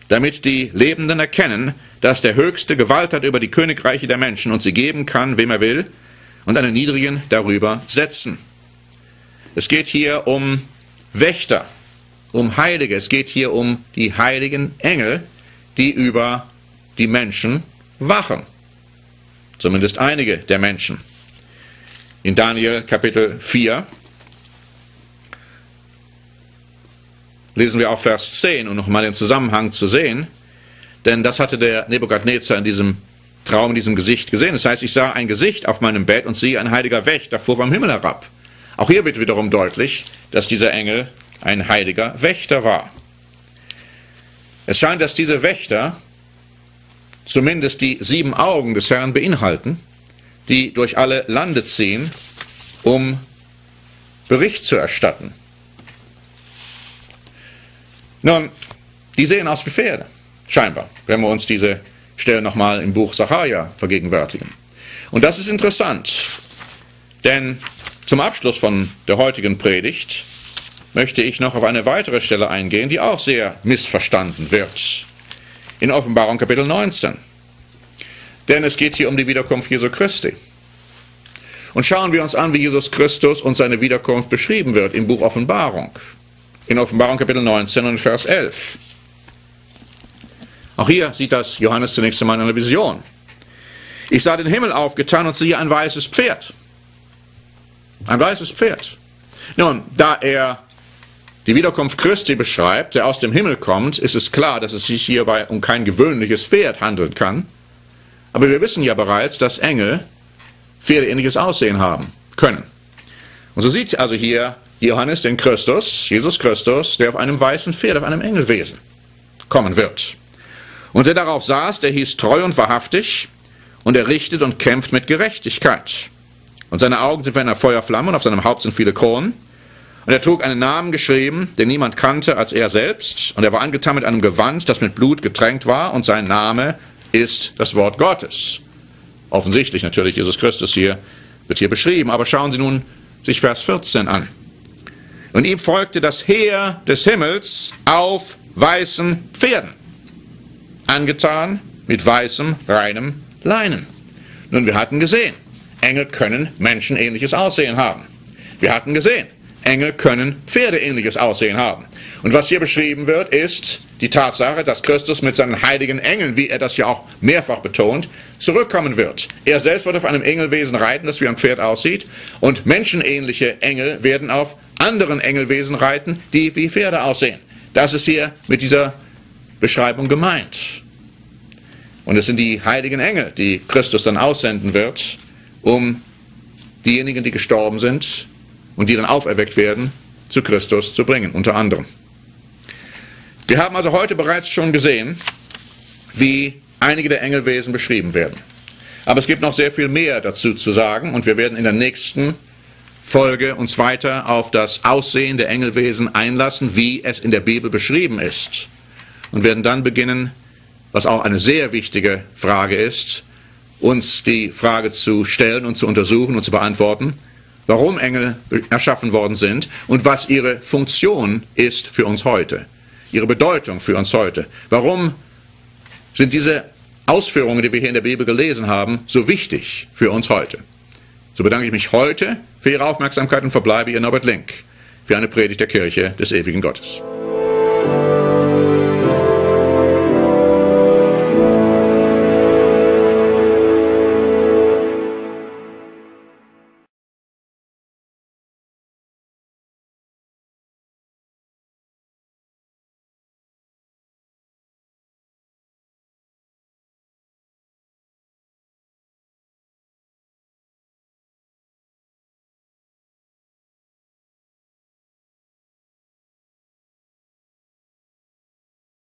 damit die Lebenden erkennen, dass der Höchste Gewalt hat über die Königreiche der Menschen und sie geben kann, wem er will, und einen Niedrigen darüber setzen. Es geht hier um Wächter, um Heilige. Es geht hier um die heiligen Engel, die über die Menschen wachen. Zumindest einige der Menschen. In Daniel Kapitel vier lesen wir auch Vers zehn, um nochmal den Zusammenhang zu sehen. Denn das hatte der Nebukadnezar in diesem Traum in diesem Gesicht gesehen. Das heißt, ich sah ein Gesicht auf meinem Bett und siehe, ein heiliger Wächter fuhr vom Himmel herab. Auch hier wird wiederum deutlich, dass dieser Engel ein heiliger Wächter war. Es scheint, dass diese Wächter zumindest die sieben Augen des Herrn beinhalten, die durch alle Lande ziehen, um Bericht zu erstatten. Nun, die sehen aus wie Pferde, scheinbar, wenn wir uns diese Stelle nochmal im Buch Sacharja vergegenwärtigen. Und das ist interessant, denn zum Abschluss von der heutigen Predigt möchte ich noch auf eine weitere Stelle eingehen, die auch sehr missverstanden wird. In Offenbarung Kapitel neunzehn. Denn es geht hier um die Wiederkunft Jesu Christi. Und schauen wir uns an, wie Jesus Christus und seine Wiederkunft beschrieben wird im Buch Offenbarung. In Offenbarung Kapitel neunzehn und Vers elf. Auch hier sieht das Johannes zunächst einmal in einer Vision. Ich sah den Himmel aufgetan und siehe ein weißes Pferd. Ein weißes Pferd. Nun, da er die Wiederkunft Christi beschreibt, der aus dem Himmel kommt, ist es klar, dass es sich hierbei um kein gewöhnliches Pferd handeln kann. Aber wir wissen ja bereits, dass Engel pferdeähnliches Aussehen haben können. Und so sieht also hier Johannes den Christus, Jesus Christus, der auf einem weißen Pferd, auf einem Engelwesen kommen wird. Und der darauf saß, der hieß treu und wahrhaftig, und er richtet und kämpft mit Gerechtigkeit. Und seine Augen sind wie eine Feuerflamme, und auf seinem Haupt sind viele Kronen. Und er trug einen Namen geschrieben, den niemand kannte als er selbst. Und er war angetan mit einem Gewand, das mit Blut getränkt war, und sein Name ist das Wort Gottes. Offensichtlich natürlich Jesus Christus hier, wird hier beschrieben. Aber schauen Sie nun sich Vers vierzehn an. Und ihm folgte das Heer des Himmels auf weißen Pferden. Angetan mit weißem, reinem Leinen. Nun, wir hatten gesehen, Engel können menschenähnliches Aussehen haben. Wir hatten gesehen, Engel können pferdeähnliches Aussehen haben. Und was hier beschrieben wird, ist die Tatsache, dass Christus mit seinen heiligen Engeln, wie er das ja auch mehrfach betont, zurückkommen wird. Er selbst wird auf einem Engelwesen reiten, das wie ein Pferd aussieht, und menschenähnliche Engel werden auf anderen Engelwesen reiten, die wie Pferde aussehen. Das ist hier mit dieser Beschreibung gemeint. Und es sind die heiligen Engel, die Christus dann aussenden wird, um diejenigen, die gestorben sind und die dann auferweckt werden, zu Christus zu bringen, unter anderem. Wir haben also heute bereits schon gesehen, wie einige der Engelwesen beschrieben werden. Aber es gibt noch sehr viel mehr dazu zu sagen und wir werden in der nächsten Folge uns weiter auf das Aussehen der Engelwesen einlassen, wie es in der Bibel beschrieben ist. Und werden dann beginnen, was auch eine sehr wichtige Frage ist, uns die Frage zu stellen und zu untersuchen und zu beantworten, warum Engel erschaffen worden sind und was ihre Funktion ist für uns heute, ihre Bedeutung für uns heute. Warum sind diese Ausführungen, die wir hier in der Bibel gelesen haben, so wichtig für uns heute? So bedanke ich mich heute für Ihre Aufmerksamkeit und verbleibe Ihr Norbert Link für eine Predigt der Kirche des ewigen Gottes.